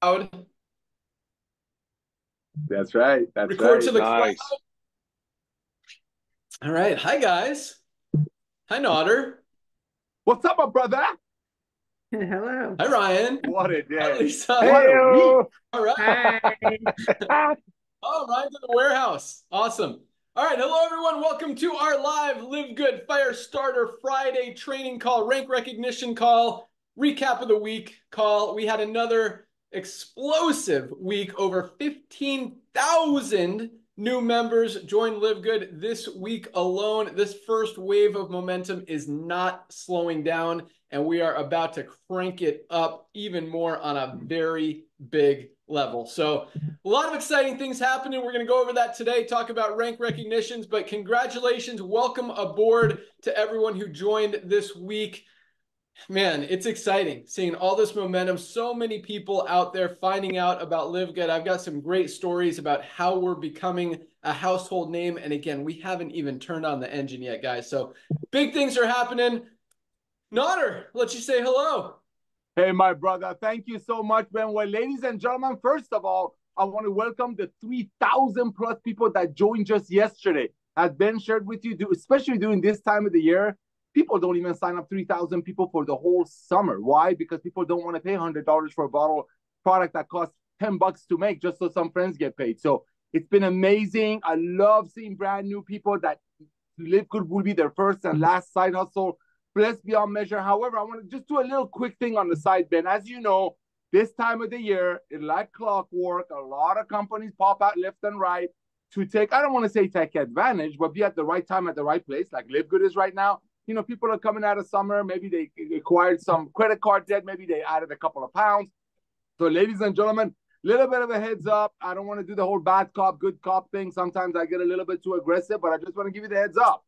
cloud. That's right. That's record right. to the nice. Cloud. All right. Hi, guys. Hi, Nader. What's up, my brother? Hello. Hi, Ryan. What a day. Hi, Lisa. Hey, what a week. All right. Hi. Oh, Ryan's in the warehouse. Awesome. All right. Hello, everyone. Welcome to our live Live Good Fire Starter Friday training call, rank recognition call, recap of the week call. We had another explosive week. Over 15,000 new members joined LiveGood this week alone. This first wave of momentum is not slowing down, and we are about to crank it up even more on a very big level. So a lot of exciting things happening. We're going to go over that today, talk about rank recognitions, but congratulations. Welcome aboard to everyone who joined this week. Man, it's exciting seeing all this momentum, so many people out there finding out about Live Good. I've got some great stories about how we're becoming a household name. And again, we haven't even turned on the engine yet, guys. So big things are happening. Nader, let you say hello. Hey, my brother. Thank you so much, Ben. Well, ladies and gentlemen, first of all, I want to welcome the 3,000 plus people that joined just yesterday. As Ben shared with you, especially during this time of the year, people don't even sign up 3,000 people for the whole summer. Why? Because people don't want to pay $100 for a bottle of product that costs $10 to make just so some friends get paid. So it's been amazing. I love seeing brand new people that LiveGood will be their first and last side hustle. Blessed beyond measure. However, I want to just do a little quick thing on the side, Ben. As you know, this time of the year, like clockwork, a lot of companies pop out left and right to take, I don't want to say take advantage, but be at the right time at the right place, like LiveGood is right now. You know, people are coming out of summer. Maybe they acquired some credit card debt. Maybe they added a couple of pounds. So, ladies and gentlemen, a little bit of a heads up. I don't want to do the whole bad cop, good cop thing. Sometimes I get a little bit too aggressive, but I just want to give you the heads up.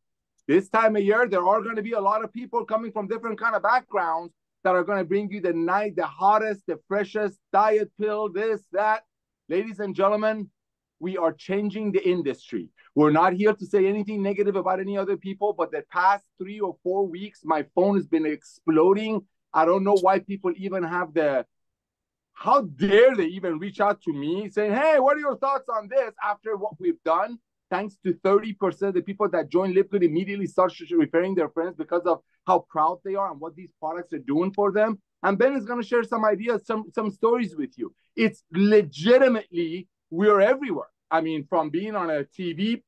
This time of year, there are going to be a lot of people coming from different kind of backgrounds that are going to bring you the night, the hottest, the freshest diet pill, this, that. Ladies and gentlemen, we are changing the industry. We're not here to say anything negative about any other people, but the past 3 or 4 weeks, my phone has been exploding. I don't know why people even have the, how dare they even reach out to me saying, hey, what are your thoughts on this after what we've done? Thanks to 30% of the people that join LiveGood immediately start referring their friends because of how proud they are and what these products are doing for them. And Ben is gonna share some ideas, some stories with you. It's legitimately, we're everywhere. I mean, from being on a TV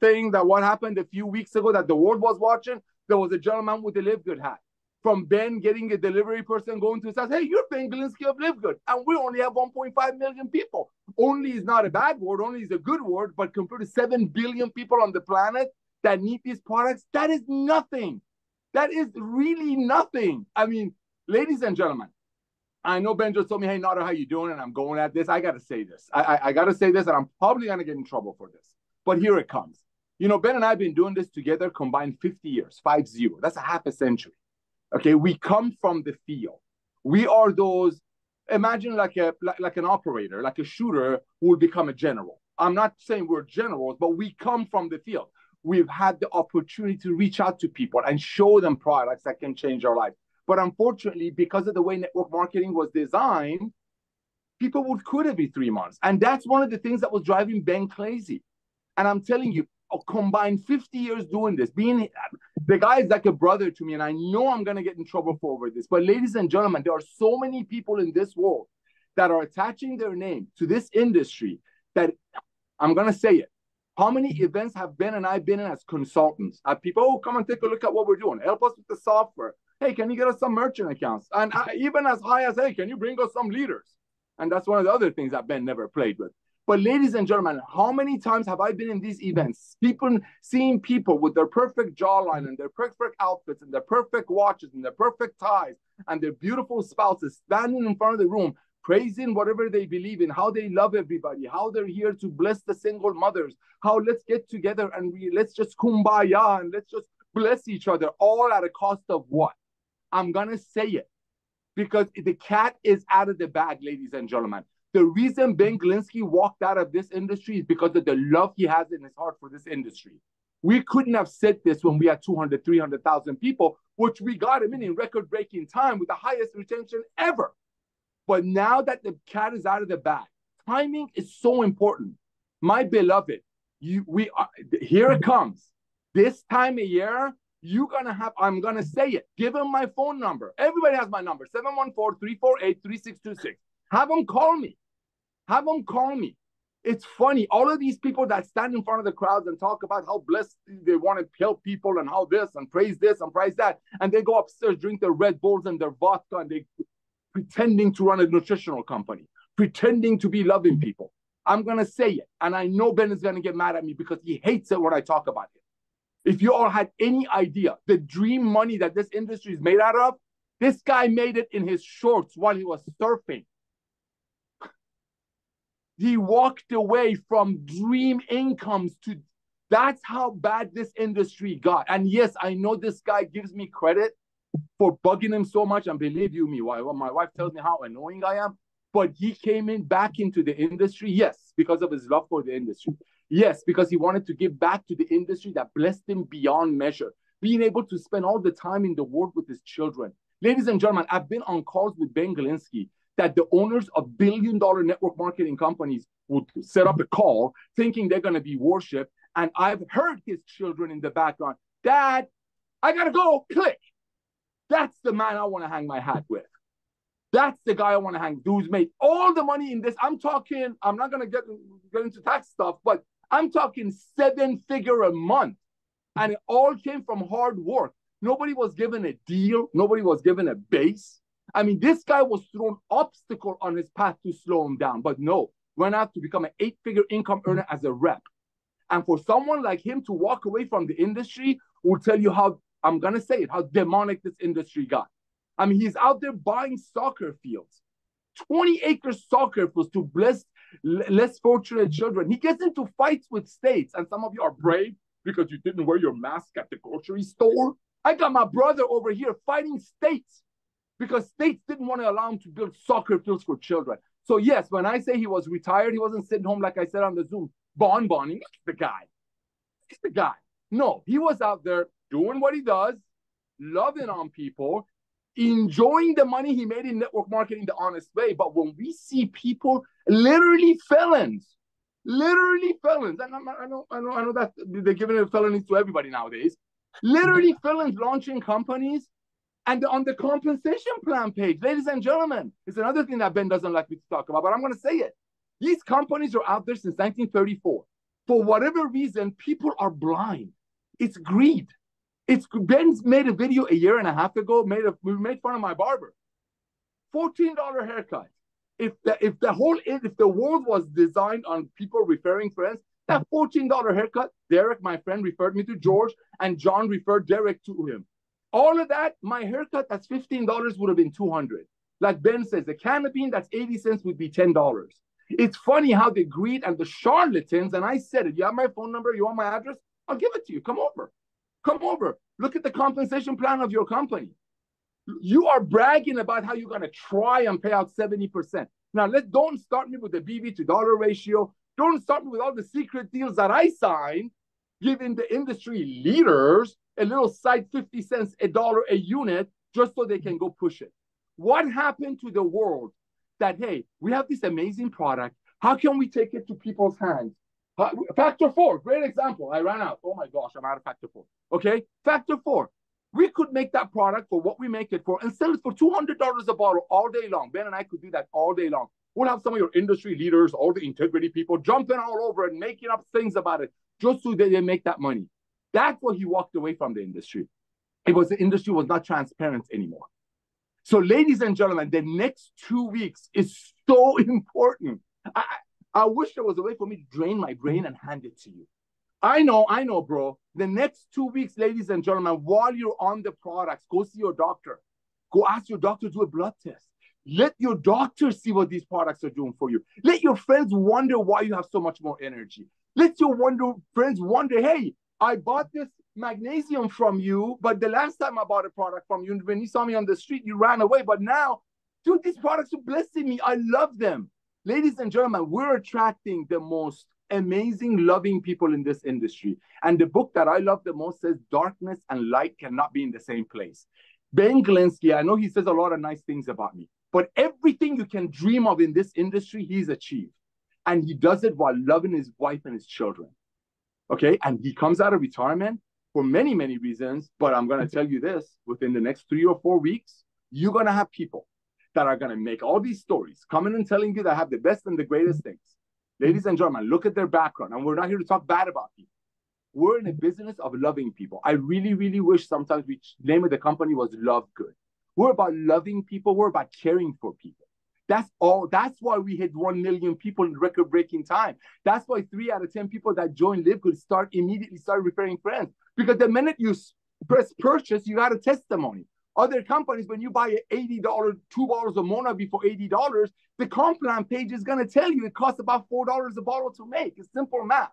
thing that what happened a few weeks ago that the world was watching, there was a gentleman with a LiveGood hat. From Ben getting a delivery person going to his house, hey, you're Ben Glinsky of LiveGood. And we only have 1.5 million people. Only is not a bad word, only is a good word, but compared to 7 billion people on the planet that need these products, that is nothing. That is really nothing. I mean, ladies and gentlemen, I know Ben just told me, hey, Nader, how you doing? And I'm going at this. I got to say this. I got to say this, and I'm probably going to get in trouble for this. But here it comes. You know, Ben and I have been doing this together combined 50 years, 5-0. That's a half a century. Okay, we come from the field. We are those, imagine like an operator, like a shooter who will become a general. I'm not saying we're generals, but we come from the field. We've had the opportunity to reach out to people and show them products that can change our life. But unfortunately, because of the way network marketing was designed, people would quit every 3 months. And that's one of the things that was driving Ben crazy. And I'm telling you, I'll combine 50 years doing this. Being the guy is like a brother to me, and I know I'm going to get in trouble for over this. But ladies and gentlemen, there are so many people in this world that are attaching their name to this industry that I'm going to say it. How many events have Ben and I been in as consultants? People, oh, come and take a look at what we're doing. Help us with the software. Hey, can you get us some merchant accounts? And even as high as, hey, can you bring us some leaders? And that's one of the other things that Ben never played with. But ladies and gentlemen, how many times have I been in these events, seeing people with their perfect jawline and their perfect outfits and their perfect watches and their perfect ties and their beautiful spouses standing in front of the room, praising whatever they believe in, how they love everybody, how they're here to bless the single mothers, how let's get together and let's just kumbaya and let's just bless each other, all at a cost of what? I'm going to say it because the cat is out of the bag, ladies and gentlemen. The reason Ben Glinsky walked out of this industry is because of the love he has in his heart for this industry. We couldn't have said this when we had 200, 300,000 people, which we got him in record-breaking time with the highest retention ever. But now that the cat is out of the bag, timing is so important. My beloved, here it comes. This time of year, you're going to have, I'm going to say it. Give them my phone number. Everybody has my number, 714-348-3626. Have them call me. Have them call me. It's funny. All of these people that stand in front of the crowds and talk about how blessed they want to help people and how this and praise that. And they go upstairs, drink their Red Bulls and their vodka, and they pretending to run a nutritional company, pretending to be loving people. I'm going to say it. And I know Ben is going to get mad at me because he hates it when I talk about it. If you all had any idea, the dream money that this industry is made out of, this guy made it in his shorts while he was surfing. He walked away from dream incomes to, that's how bad this industry got. And yes, I know this guy gives me credit for bugging him so much. And believe you me, my wife tells me how annoying I am. But he came in back into the industry, yes, because of his love for the industry. Yes, because he wanted to give back to the industry that blessed him beyond measure. Being able to spend all the time in the world with his children. Ladies and gentlemen, I've been on calls with Ben Glinsky that the owners of billion-dollar network marketing companies would set up a call thinking they're going to be worshipped. And I've heard his children in the background, Dad, I got to go, click. That's the man I want to hang my hat with. That's the guy I want to hang. Dude's made all the money in this. I'm talking, I'm not going to get into tax stuff, but I'm talking seven-figure a month. And it all came from hard work. Nobody was given a deal. Nobody was given a base. I mean, this guy was thrown obstacle on his path to slow him down. But no, went out to become an eight-figure income earner as a rep. And for someone like him to walk away from the industry will tell you how, I'm going to say it, how demonic this industry got. I mean, he's out there buying soccer fields, 20-acre soccer fields to bless less fortunate children. He gets into fights with states. And some of you are brave because you didn't wear your mask at the grocery store. I got my brother over here fighting states, because states didn't want to allow him to build soccer fields for children. So yes, when I say he was retired, he wasn't sitting home, like I said on the Zoom, bonboning. He's the guy. He's the guy. No, he was out there doing what he does, loving on people, enjoying the money he made in network marketing the honest way. But when we see people, literally felons, and I know that they're giving felonies to everybody nowadays, literally felons launching companies, and on the compensation plan page, ladies and gentlemen, it's another thing that Ben doesn't like me to talk about, but I'm going to say it. These companies are out there since 1934. For whatever reason, people are blind. It's greed. Ben's made a video a year and a half ago, we made fun of my barber. $14 haircut. If the world was designed on people referring friends, that $14 haircut, Derek, my friend, referred me to George, and John referred Derek to him. All of that, my haircut that's $15 would have been $200. Like Ben says, a can of beans that's 80 cents would be $10. It's funny how the greed and the charlatans, and I said it, you have my phone number, you want my address? I'll give it to you. Come over. Come over. Look at the compensation plan of your company. You are bragging about how you're going to try and pay out 70%. Now, don't start me with the BV to dollar ratio. Don't start me with all the secret deals that I signed, giving the industry leaders a little side 50 cents a dollar a unit just so they can go push it. What happened to the world that, hey, we have this amazing product. How can we take it to people's hands? Factor 4, great example. I ran out. Oh my gosh, I'm out of Factor 4. Okay, Factor 4. We could make that product for what we make it for and sell it for $200 a bottle all day long. Ben and I could do that all day long. We'll have some of your industry leaders, all the integrity people jumping all over and making up things about it just so they make that money. That's why he walked away from the industry. It was the industry was not transparent anymore. So ladies and gentlemen, the next 2 weeks is so important. I wish there was a way for me to drain my brain and hand it to you. I know, bro. The next 2 weeks, ladies and gentlemen, while you're on the products, go see your doctor. Go ask your doctor to do a blood test. Let your doctor see what these products are doing for you. Let your friends wonder why you have so much more energy. Let your friends wonder, hey, I bought this magnesium from you, but the last time I bought a product from you, when you saw me on the street, you ran away. But now, dude, these products are blessing me. I love them. Ladies and gentlemen, we're attracting the most amazing, loving people in this industry. And the book that I love the most says darkness and light cannot be in the same place. Ben Glinsky, I know he says a lot of nice things about me. But everything you can dream of in this industry, he's achieved. And he does it while loving his wife and his children. Okay? And he comes out of retirement for many, many reasons. But I'm going to tell you this, within the next 3 or 4 weeks, you're going to have people that are going to make all these stories, coming and telling you that have the best and the greatest things. Ladies and gentlemen, look at their background. And we're not here to talk bad about people. We're in the business of loving people. I really, really wish sometimes the name of the company was LiveGood. We're about loving people. We're about caring for people. That's all. That's why we hit 1 million people in record-breaking time. That's why 3 out of 10 people that join LiveGood immediately start referring friends. Because the minute you press purchase, you got a testimony. Other companies, when you buy an $80, 2 bottles of Monavi for $80, the compound page is going to tell you it costs about $4 a bottle to make. It's simple math.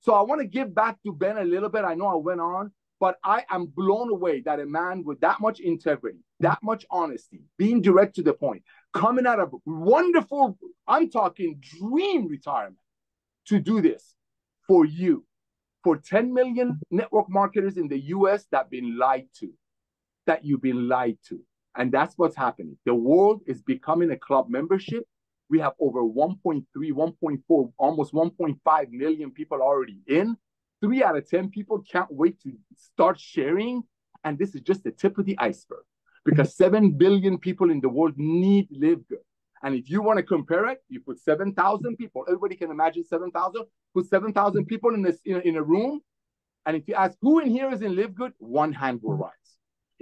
So I want to give back to Ben a little bit. I know I went on, but I am blown away that a man with that much integrity, that much honesty, being direct to the point, coming out of wonderful, I'm talking dream retirement, to do this for you, for 10 million network marketers in the US that you've been lied to. And that's what's happening. The world is becoming a club membership. We have over 1.3, 1.4, almost 1.5 million people already in. 3 out of 10 people can't wait to start sharing. And this is just the tip of the iceberg, because 7 billion people in the world need LiveGood. And if you want to compare it, you put 7,000 people. Everybody can imagine 7,000. Put 7,000 people in a room. And if you ask who in here is in LiveGood, one hand will rise.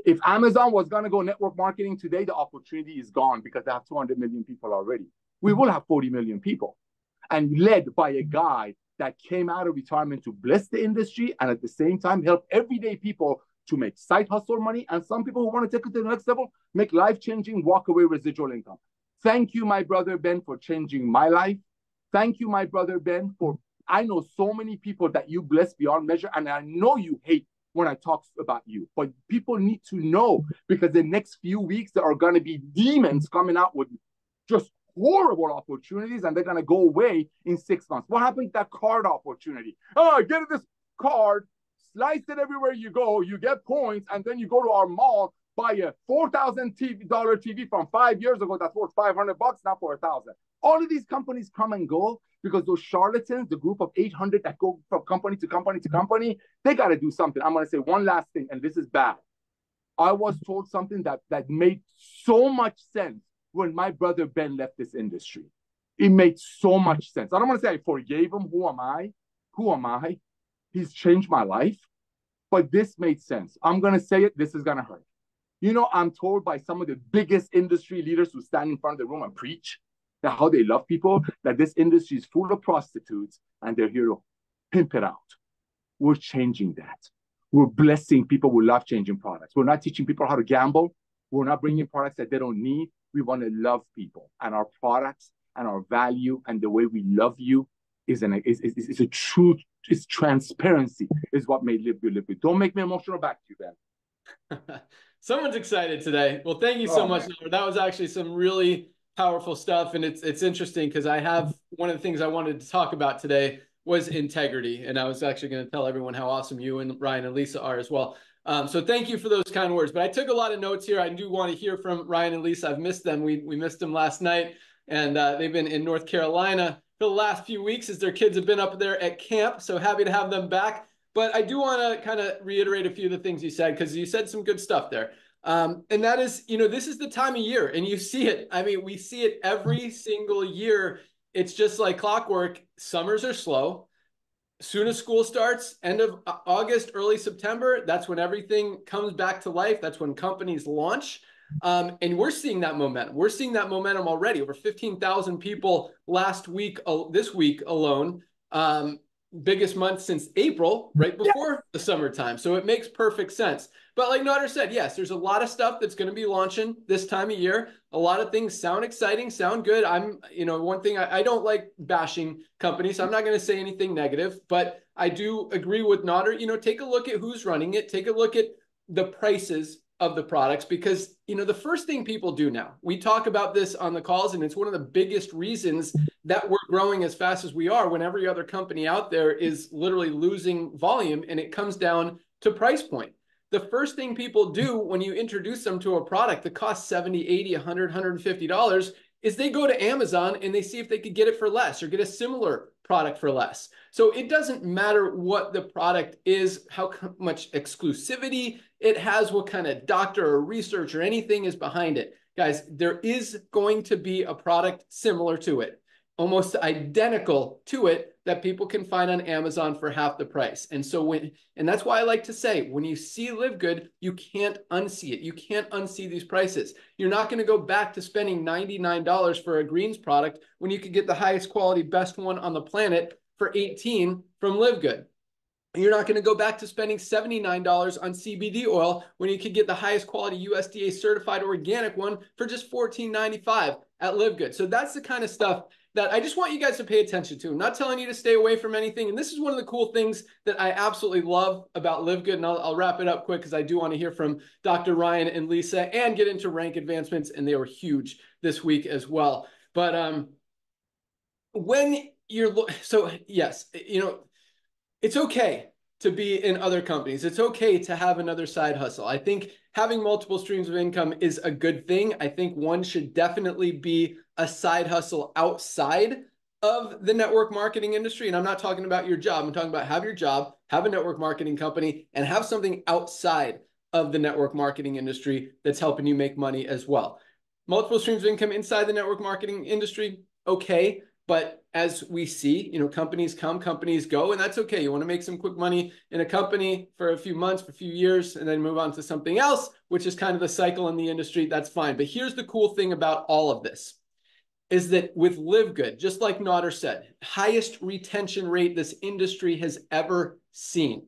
If Amazon was going to go network marketing today, the opportunity is gone because they have 200 million people already. We will have 40 million people, and led by a guy that came out of retirement to bless the industry and at the same time help everyday people to make side hustle money, and some people who want to take it to the next level, make life-changing, walk-away residual income. Thank you, my brother Ben, for changing my life. Thank you, my brother Ben, for I know so many people that you bless beyond measure, and I know you hate when I talk about you, but people need to know, because the next few weeks there are going to be demons coming out with just horrible opportunities, and they're going to go away in 6 months. What happened to that card opportunity? Oh, get this card, slice it everywhere you go, you get points, and then you go to our mall, buy a $4,000 TV from 5 years ago that's worth $500, now for $1,000. All of these companies come and go because those charlatans, the group of 800 that go from company to company to company, they got to do something. I'm going to say one last thing, and this is bad. I was told something that made so much sense when my brother Ben left this industry. It made so much sense. I don't want to say I forgave him. Who am I? Who am I? He's changed my life. But this made sense. I'm going to say it. This is going to hurt. You know, I'm told by some of the biggest industry leaders who stand in front of the room and preach that how they love people, that this industry is full of prostitutes and they're here to pimp it out. We're changing that. We're blessing people with life-changing products. We're not teaching people how to gamble. We're not bringing products that they don't need. We want to love people, and our products and our value and the way we love you is a truth. It's transparency is what made LiveGood LiveGood. Don't make me emotional. Back to you, Ben. Someone's excited today. Well, thank you so much. Man, that was actually some really powerful stuff. And it's interesting, because I have one of the things I wanted to talk about today was integrity. And I was actually going to tell everyone how awesome you and Ryan and Lisa are as well. So thank you for those kind words. But I took a lot of notes here. I do want to hear from Ryan and Lisa. I've missed them. We missed them last night. And they've been in North Carolina for the last few weeks as their kids have been up there at camp. So happy to have them back. But I do want to kind of reiterate a few of the things you said, because you said some good stuff there. And that is, you know, this is the time of year, and you see it. I mean, we see it every single year. It's just like clockwork. Summers are slow. Soon as school starts, end of August, early September, that's when everything comes back to life. That's when companies launch. And we're seeing that momentum. We're seeing that momentum already. Over 15,000 people last week, this week alone, biggest month since April, right before the summertime. So it makes perfect sense. But like Nader said, yes, there's a lot of stuff that's going to be launching this time of year. A lot of things sound exciting, sound good. One thing, I don't like bashing companies. So I'm not going to say anything negative, but I do agree with Nader. You know, take a look at who's running it. Take a look at the prices of the products, because, you know, the first thing people do now, we talk about this on the calls, and it's one of the biggest reasons that we're growing as fast as we are when every other company out there is literally losing volume, and it comes down to price point. the first thing people do when you introduce them to a product that costs $70, $80, $100, $150 is they go to Amazon and they see if they could get it for less or get a similar product for less. So it doesn't matter what the product is, how much exclusivity it has, what kind of doctor or research or anything is behind it. Guys, there is going to be a product similar to it, almost identical to it, that people can find on Amazon for half the price. And so and that's why I like to say, when you see LiveGood, you can't unsee it. You can't unsee these prices. You're not gonna go back to spending $99 for a greens product when you could get the highest quality, best one on the planet for $18 from LiveGood. You're not gonna go back to spending $79 on CBD oil when you could get the highest quality USDA certified organic one for just $14.95 at LiveGood. So that's the kind of stuff that I just want you guys to pay attention to. I'm not telling you to stay away from anything. And this is one of the cool things that I absolutely love about LiveGood. And I'll wrap it up quick because I do want to hear from Dr. Ryan and Lisa and get into rank advancements. And they were huge this week as well. But yes, you know, it's okay to be in other companies. It's okay to have another side hustle. I think having multiple streams of income is a good thing. I think one should definitely be a side hustle outside of the network marketing industry. And I'm not talking about your job. I'm talking about have your job, have a network marketing company, and have something outside of the network marketing industry that's helping you make money as well. Multiple streams of income inside the network marketing industry, okay. But as we see, you know, companies come, companies go, and that's okay. You want to make some quick money in a company for a few months, for a few years, and then move on to something else, which is kind of the cycle in the industry. That's fine. But here's the cool thing about all of this is that with LiveGood, just like Nader said, highest retention rate this industry has ever seen.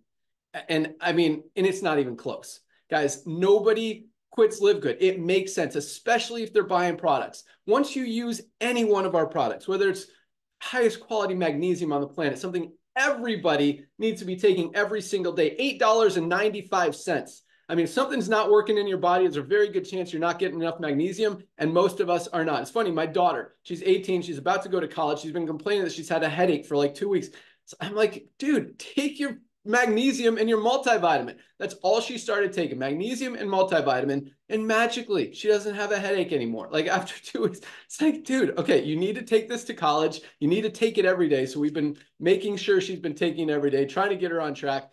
And I mean, and it's not even close. Guys, nobody quits LiveGood. It makes sense, especially if they're buying products. Once you use any one of our products, whether it's highest quality magnesium on the planet, something everybody needs to be taking every single day, $8.95. I mean, if something's not working in your body, there's a very good chance you're not getting enough magnesium, and most of us are not. It's funny, my daughter, she's 18, she's about to go to college. She's been complaining that she's had a headache for like 2 weeks. So I'm like, dude, take your magnesium and your multivitamin. That's all she started taking, magnesium and multivitamin, and magically, she doesn't have a headache anymore. Like after 2 weeks, it's like, dude, okay, you need to take this to college. You need to take it every day. So we've been making sure she's been taking it every day, trying to get her on track.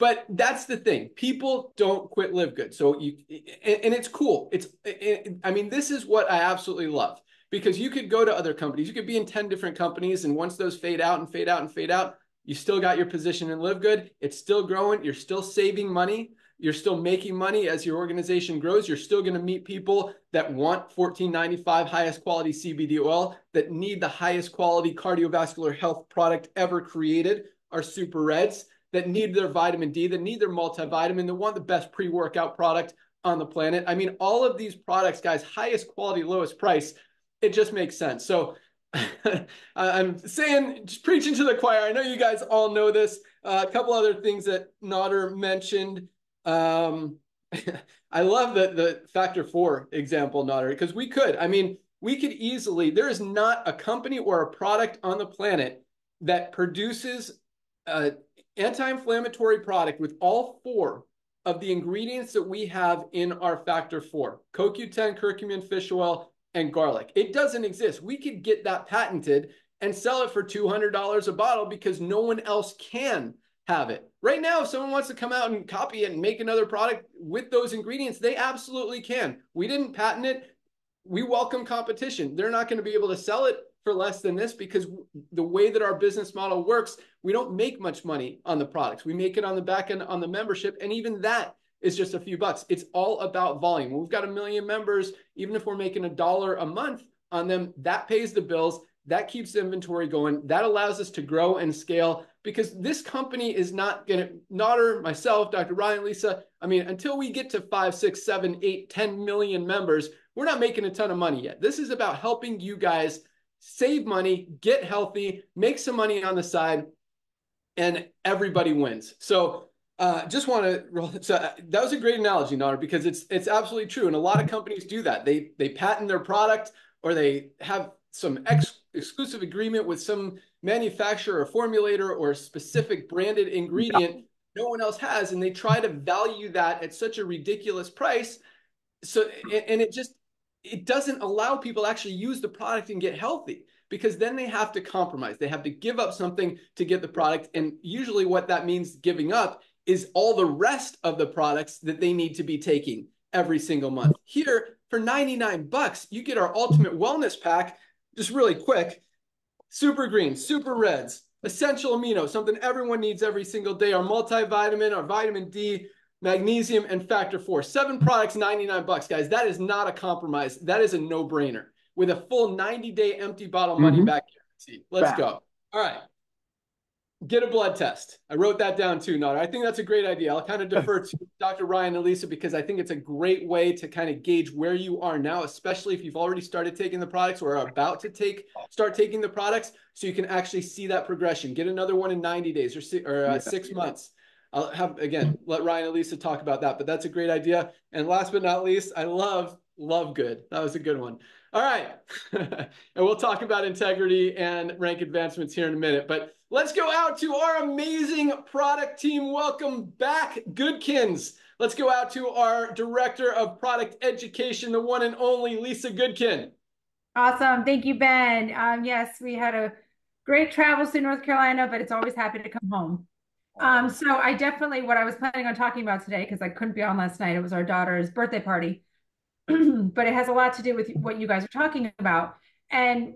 But that's the thing. People don't quit LiveGood. So and it's cool. I mean, this is what I absolutely love, because you could go to other companies. You could be in 10 different companies. And once those fade out and fade out and fade out, you still got your position in LiveGood. It's still growing. You're still saving money. You're still making money as your organization grows. You're still going to meet people that want $14.95 highest quality CBD oil, that need the highest quality cardiovascular health product ever created, our Super Reds, that need their vitamin D, that need their multivitamin, that want the best pre-workout product on the planet. I mean, all of these products, guys, highest quality, lowest price, it just makes sense. So I'm saying, just preaching to the choir. I know you guys all know this. A couple other things that Nader mentioned. I love the Factor Four example, Nader, because we could easily, there is not a company or a product on the planet that produces anti-inflammatory product with all four of the ingredients that we have in our Factor Four: CoQ10, curcumin, fish oil, and garlic. It doesn't exist. We could get that patented and sell it for $200 a bottle because no one else can have it. Right now, if someone wants to come out and copy it and make another product with those ingredients, they absolutely can. We didn't patent it. We welcome competition. They're not going to be able to sell it for less than this, because the way that our business model works, we don't make much money on the products. We make it on the back end on the membership. And even that is just a few bucks. It's all about volume. We've got 1 million members. Even if we're making $1 a month on them, that pays the bills. That keeps the inventory going. That allows us to grow and scale, because this company is not going to, Nader, myself, Dr. Ryan, Lisa, I mean, until we get to 5, 6, 7, 8, 10 million members, we're not making a ton of money yet. This is about helping you guys save money, get healthy, make some money on the side, and everybody wins. So just want to roll. So that was a great analogy, Nader, because it's absolutely true. And a lot of companies do that. They patent their product, or they have some exclusive agreement with some manufacturer or formulator or a specific branded ingredient. no one else has, and they try to value that at such a ridiculous price. So, and it just, it doesn't allow people to actually use the product and get healthy, because then they have to compromise. They have to give up something to get the product. And usually what that means giving up is all the rest of the products that they need to be taking every single month. Here for $99, you get our ultimate wellness pack, just really quick, super greens, super reds, essential amino, something everyone needs every single day, our multivitamin, our vitamin D, magnesium, and Factor 4. 7 products, $99, guys. That is not a compromise. That is a no-brainer with a full 90-day empty bottle money back guarantee. Let's go. All right. Get a blood test. I wrote that down too, Nader. I think that's a great idea. I'll kind of defer to Dr. Ryan and Lisa, because I think it's a great way to kind of gauge where you are now, especially if you've already started taking the products or are about to start taking the products, so you can actually see that progression. Get another one in 90 days or 6 months. I'll have, again, let Ryan and Lisa talk about that, but that's a great idea. And last but not least, I love good. That was a good one. All right. And we'll talk about integrity and rank advancements here in a minute, but let's go out to our amazing product team. Welcome back, Goodkins. Let's go out to our Director of Product Education, the one and only Lisa Goodkin. Awesome. Thank you, Ben. Yes, we had a great travels to North Carolina, but it's always happy to come home. So I definitely, what I was planning on talking about today, because I couldn't be on last night, it was our daughter's birthday party, but it has a lot to do with what you guys are talking about. And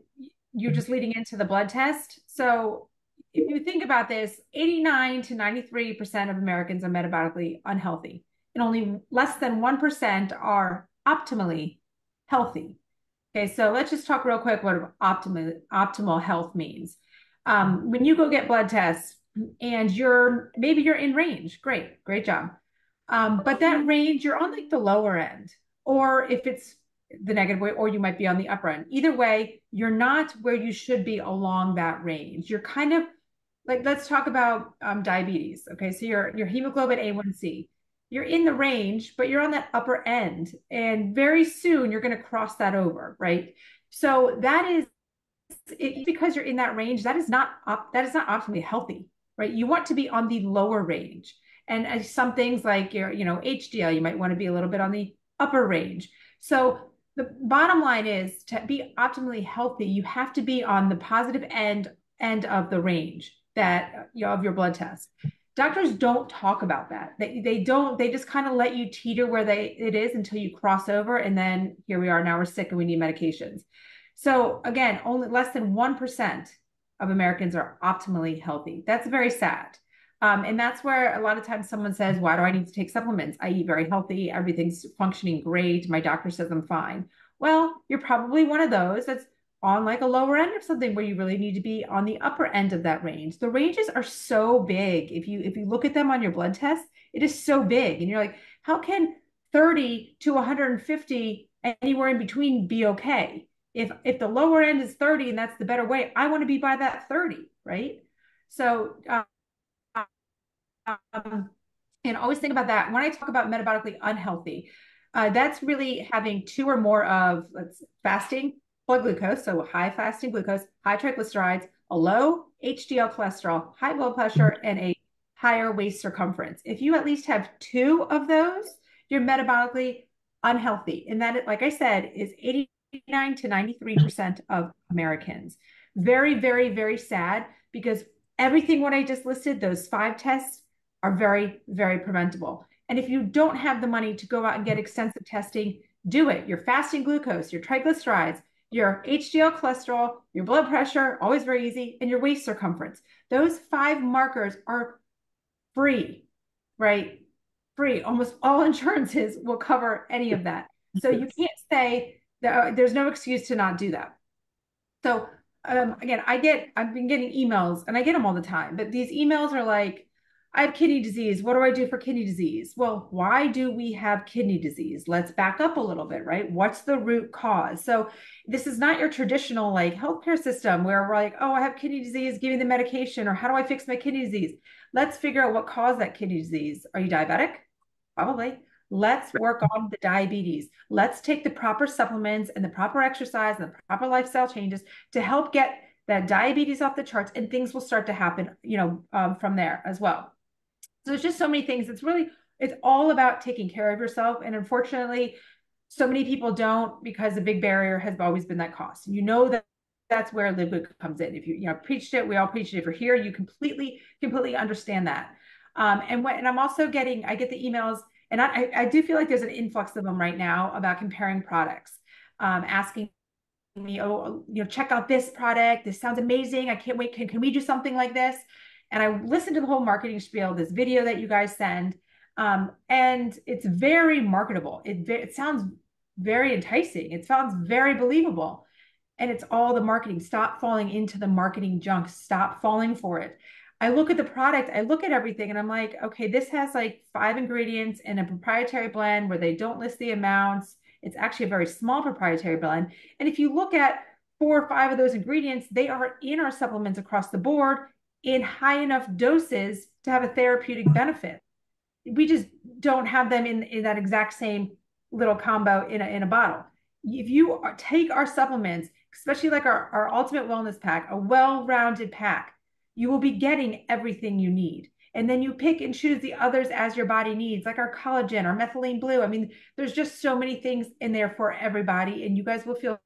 you're just leading into the blood test. So if you think about this, 89 to 93% of Americans are metabolically unhealthy, and only less than 1% are optimally healthy. Okay, so let's just talk real quick what optimal health means. When you go get blood tests, and maybe you're in range, great job, but that range, you're on like the lower end, or if it's the negative way, or you might be on the upper end. Either way, you're not where you should be along that range. You're kind of like, let's talk about diabetes. Okay, so your hemoglobin A1C, you're in the range, but you're on that upper end, and very soon you're going to cross that over, right? So that is it, because you're in that range, that is not optimally healthy. Right? You want to be on the lower range. And some things like your, HDL, you might want to be a little bit on the upper range. So the bottom line is, to be optimally healthy, you have to be on the positive end of the range that, of your blood test. Doctors don't talk about that. They just kind of let you teeter where it is until you cross over. And then here we are, now we're sick and we need medications. So again, only less than 1% of Americans are optimally healthy. That's very sad. And that's where a lot of times someone says, why do I need to take supplements? I eat very healthy. Everything's functioning great. My doctor says I'm fine. Well, you're probably one of those that's on like a lower end of something where you really need to be on the upper end of that range. The ranges are so big. If you look at them on your blood test, it is so big. And you're like, how can 30 to 150, anywhere in between, be okay? If the lower end is 30 and that's the better way, I want to be by that 30, right? So, and always think about that. When I talk about metabolically unhealthy, that's really having 2 or more of fasting blood glucose, so high fasting glucose, high triglycerides, a low HDL cholesterol, high blood pressure, and a higher waist circumference. If you at least have 2 of those, you're metabolically unhealthy. And that, like I said, is 89 to 93% of Americans. Very, very, very sad, because everything what I just listed, those 5 tests, are very, very preventable. And if you don't have the money to go out and get extensive testing, do it. Your fasting glucose, your triglycerides, your HDL cholesterol, your blood pressure, always very easy, and your waist circumference. Those 5 markers are free, right? Free. Almost all insurances will cover any of that. So you can't say, there's no excuse to not do that. So again, I've been getting emails, and I get them all the time, but these emails are like, I have kidney disease. What do I do for kidney disease? Well, why do we have kidney disease? Let's back up a little bit, right? What's the root cause? So this is not your traditional like healthcare system where we're like, oh, I have kidney disease, give me the medication, or how do I fix my kidney disease? Let's figure out what caused that kidney disease. Are you diabetic? Probably. Let's work on the diabetes. Let's take the proper supplements and the proper exercise and the proper lifestyle changes to help get that diabetes off the charts, and things will start to happen, from there as well. So there's just so many things. It's all about taking care of yourself. And unfortunately, so many people don't, because the big barrier has always been that cost. And you know that that's where Live Good comes in. If you know, preached it, we all preached it. If you're here, you completely understand that. And I'm also getting, I get the emails, and I do feel like there's an influx of them right now about comparing products, asking me, oh, you know, check out this product. This sounds amazing. I can't wait. Can we do something like this? And I listened to the whole marketing spiel, this video that you guys send, and it's very marketable. It sounds very enticing. It sounds very believable. And it's all the marketing. Stop falling into the marketing junk. Stop falling for it. I look at the product, I look at everything, and I'm like, okay, this has like 5 ingredients in a proprietary blend where they don't list the amounts. It's actually a very small proprietary blend. And if you look at 4 or 5 of those ingredients, they are in our supplements across the board in high enough doses to have a therapeutic benefit. We just don't have them in that exact same little combo in a bottle. If you take our supplements, especially like our Ultimate Wellness Pack, a well-rounded pack, you will be getting everything you need. And then you pick and choose the others as your body needs, like our collagen, our methylene blue. I mean, there's just so many things in there for everybody, and you guys will feel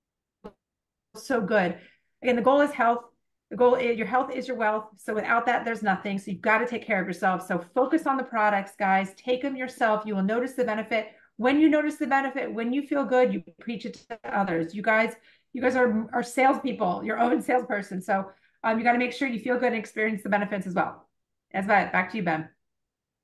so good. Again, the goal is health. The goal is your health is your wealth. So without that, there's nothing. So you've got to take care of yourself. So focus on the products, guys. Take them yourself. You will notice the benefit. When you notice the benefit, when you feel good, you preach it to others. You guys are salespeople, your own salesperson. So you got to make sure you feel good and experience the benefits as well. That's about it. Back to you, Ben.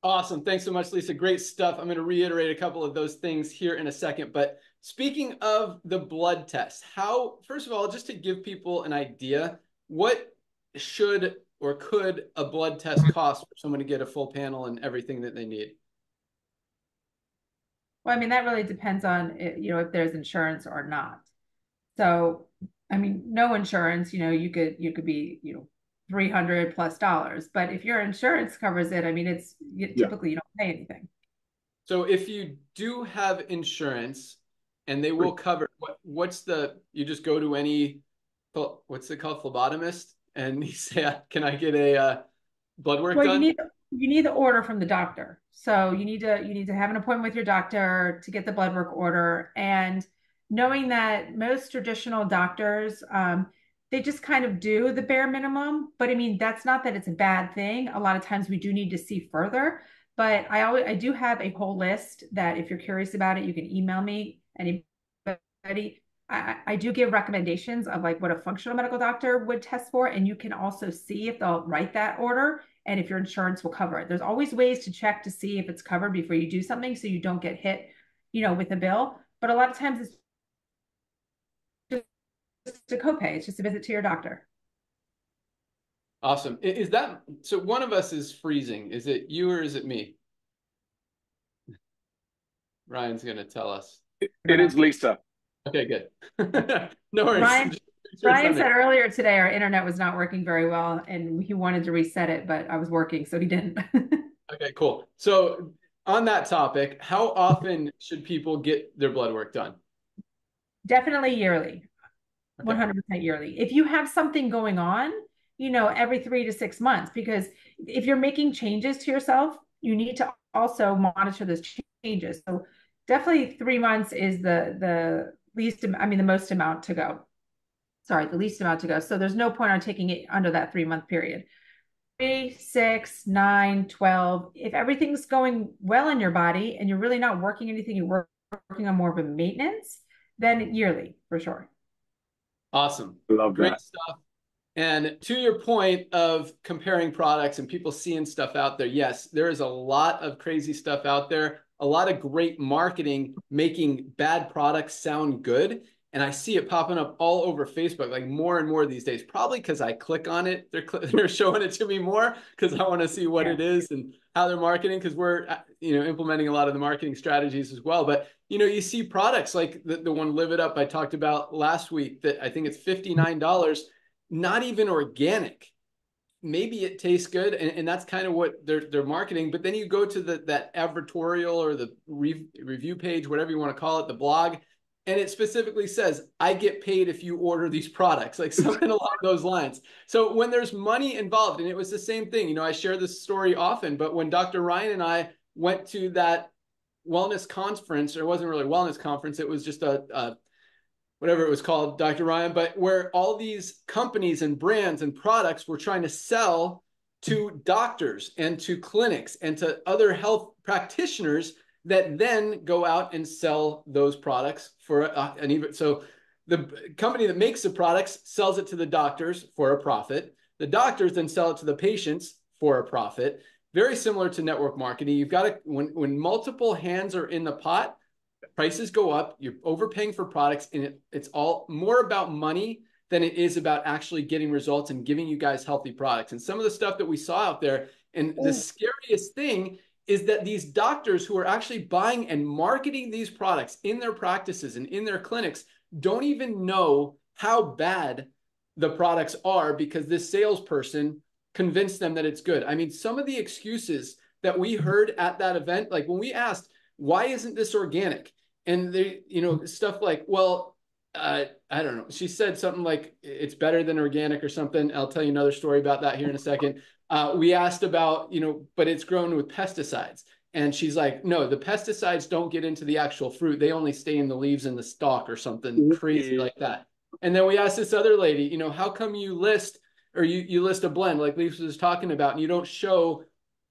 Awesome. Thanks so much, Lisa. Great stuff. I'm going to reiterate a couple of those things here in a second. But speaking of the blood test, how, first of all, just to give people an idea, what should or could a blood test cost for someone to get a full panel and everything that they need? Well, I mean, that really depends on, you know, if there's insurance or not. So, I mean, no insurance, you know, you could be, you know, $300+. But if your insurance covers it, I mean, typically you don't pay anything. So if you do have insurance and they will cover, you just go to any, what's it called, phlebotomist, and you say, can I get a blood work done? You need the order from the doctor. So you need to have an appointment with your doctor to get the blood work order. And knowing that most traditional doctors, they just kind of do the bare minimum. But I mean, that's not that it's a bad thing. A lot of times we do need to see further, but I do have a whole list that if you're curious about it, you can email me, anybody. I do give recommendations of like what a functional medical doctor would test for. And you can also see if they'll write that order and if your insurance will cover it. There's always ways to check to see if it's covered before you do something, so you don't get hit, you know, with a bill. But a lot of times it's just a copay. It's just a visit to your doctor. Awesome. Is that, so one of us is freezing. Is it you or is it me? Ryan's going to tell us. It is Lisa. Okay, good. No worries. Ryan said earlier today, our internet was not working very well and he wanted to reset it, but I was working, so he didn't. Okay, cool. So on that topic, how often should people get their blood work done? Definitely yearly. 100% yearly. If you have something going on, you know, every 3 to 6 months, because if you're making changes to yourself, you need to also monitor those changes. So definitely 3 months is the most amount to go. Sorry, the least amount to go. So there's no point on taking it under that 3-month period. 3, 6, 9, 12. If everything's going well in your body and you're really not working anything, you're working on more of a maintenance, then yearly for sure. Awesome. Love that. Great stuff. And to your point of comparing products and people seeing stuff out there, yes, there is a lot of crazy stuff out there, a lot of great marketing making bad products sound good. And I see it popping up all over Facebook, like more and more these days, probably because I click on it. They're showing it to me more because I want to see what it is and how they're marketing, because we're, you know, implementing a lot of the marketing strategies as well. But, you know, you see products like the one Live It Up I talked about last week that I think it's $59, not even organic. Maybe it tastes good. And that's kind of what they're marketing. But then you go to that advertorial or the review page, whatever you want to call it, the blog, And it specifically says, I get paid if you order these products, like something along those lines. So when there's money involved, and it was the same thing, you know, I share this story often, but when Dr. Ryan and I went to that wellness conference, or it wasn't really a wellness conference, it was just a whatever it was called, Dr. Ryan, but where all these companies and brands and products were trying to sell to doctors and to clinics and to other health practitioners that then go out and sell those products for an even. So the company that makes the products sells it to the doctors for a profit. The doctors then sell it to the patients for a profit. Very similar to network marketing. You've got to, when multiple hands are in the pot, prices go up, you're overpaying for products, and it's all more about money than it is about actually getting results and giving you guys healthy products. And some of the stuff that we saw out there, and the scariest thing is that these doctors who are actually buying and marketing these products in their practices and in their clinics don't even know how bad the products are because this salesperson convinced them that it's good. I mean, some of the excuses that we heard at that event, like when we asked, why isn't this organic? And they, you know, stuff like, well, I don't know. She said something like, it's better than organic or something. I'll tell you another story about that here in a second. We asked about, you know, but it's grown with pesticides. And she's like, no, the pesticides don't get into the actual fruit. They only stay in the leaves and the stalk or something crazy like that. And then we asked this other lady, you know, how come you list, or you list a blend like Lisa was talking about, and you don't show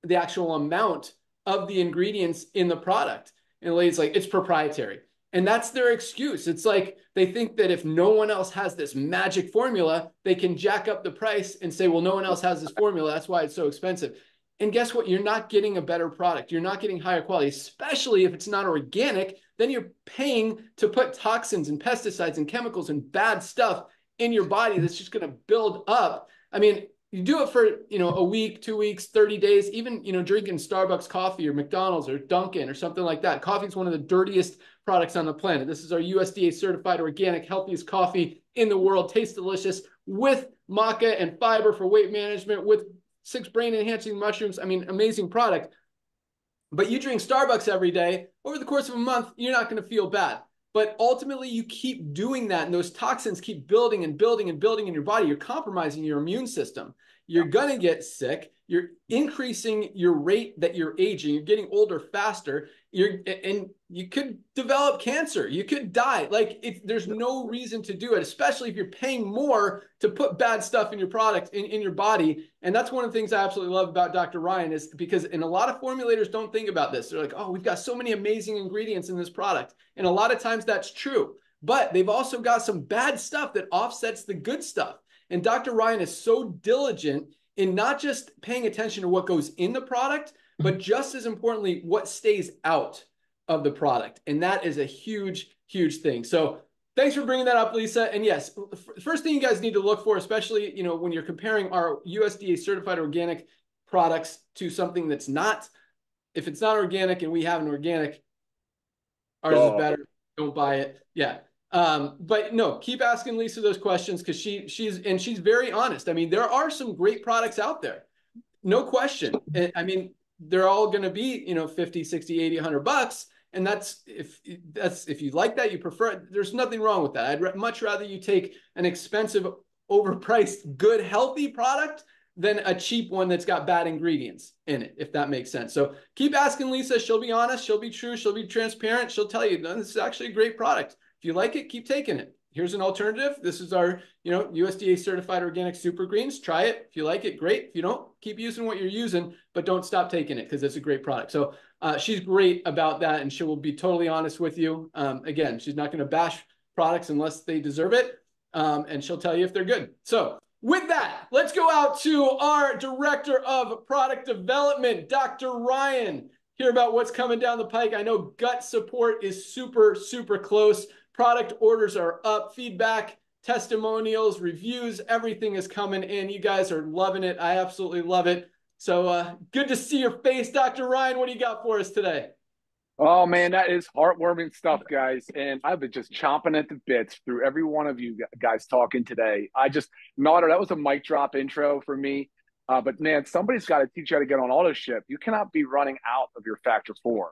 the actual amount of the ingredients in the product? And the lady's like, it's proprietary. And that's their excuse. It's like they think that if no one else has this magic formula, they can jack up the price and say, well, no one else has this formula. That's why it's so expensive. And guess what? You're not getting a better product. You're not getting higher quality, especially if it's not organic. Then you're paying to put toxins and pesticides and chemicals and bad stuff in your body that's just going to build up. I mean, you do it for, you know, a week, 2 weeks, 30 days, even, you know, drinking Starbucks coffee or McDonald's or Dunkin' or something like that. Coffee is one of the dirtiest products on the planet. This is our USDA certified organic, healthiest coffee in the world. Tastes delicious with maca and fiber for weight management with 6 brain enhancing mushrooms. I mean, amazing product. But you drink Starbucks every day over the course of a month, you're not going to feel bad. But ultimately, you keep doing that, and those toxins keep building and building and building in your body. You're compromising your immune system. You're going to get sick. You're increasing your rate that you're aging. You're getting older faster. And you could develop cancer. You could die. Like, there's no reason to do it, especially if you're paying more to put bad stuff in your product, in your body. And that's one of the things I absolutely love about Dr. Ryan, is because, and a lot of formulators don't think about this. They're like, oh, we've got so many amazing ingredients in this product. And a lot of times that's true, but they've also got some bad stuff that offsets the good stuff. And Dr. Ryan is so diligent in not just paying attention to what goes in the product, but just as importantly, what stays out of the product. And that is a huge, huge thing. So thanks for bringing that up, Lisa. And yes, the first thing you guys need to look for, especially, you know, when you're comparing our USDA certified organic products to something that's not, if it's not organic and we have an organic, ours is better, don't buy it. Yeah. But no, keep asking Lisa those questions, because she's very honest. I mean, there are some great products out there, no question. I mean, they're all going to be, you know, 50, 60, 80, $100. And that's if you like that, you prefer it. There's nothing wrong with that. I'd much rather you take an expensive, overpriced, good, healthy product than a cheap one that's got bad ingredients in it, if that makes sense. So keep asking Lisa. She'll be honest. She'll be true. She'll be transparent. She'll tell you, no, this is actually a great product. If you like it, keep taking it. Here's an alternative. This is our, you know, USDA certified organic super greens. Try it. If you like it, great. If you don't, keep using what you're using, but don't stop taking it, because it's a great product. So she's great about that, and she will be totally honest with you. Again, she's not going to bash products unless they deserve it. And she'll tell you if they're good. So with that, let's go out to our Director of Product Development, Dr. Ryan, hear about what's coming down the pike. I know gut support is super, super close. Product orders are up, feedback, testimonials, reviews, everything is coming in. You guys are loving it. I absolutely love it. So good to see your face, Dr. Ryan. What do you got for us today? Oh, man, that is heartwarming stuff, guys. And I've been just chomping at the bits through every one of you guys talking today. Nader, that was a mic drop intro for me. But, man, somebody's got to teach you how to get on auto ship. You cannot be running out of your Factor 4.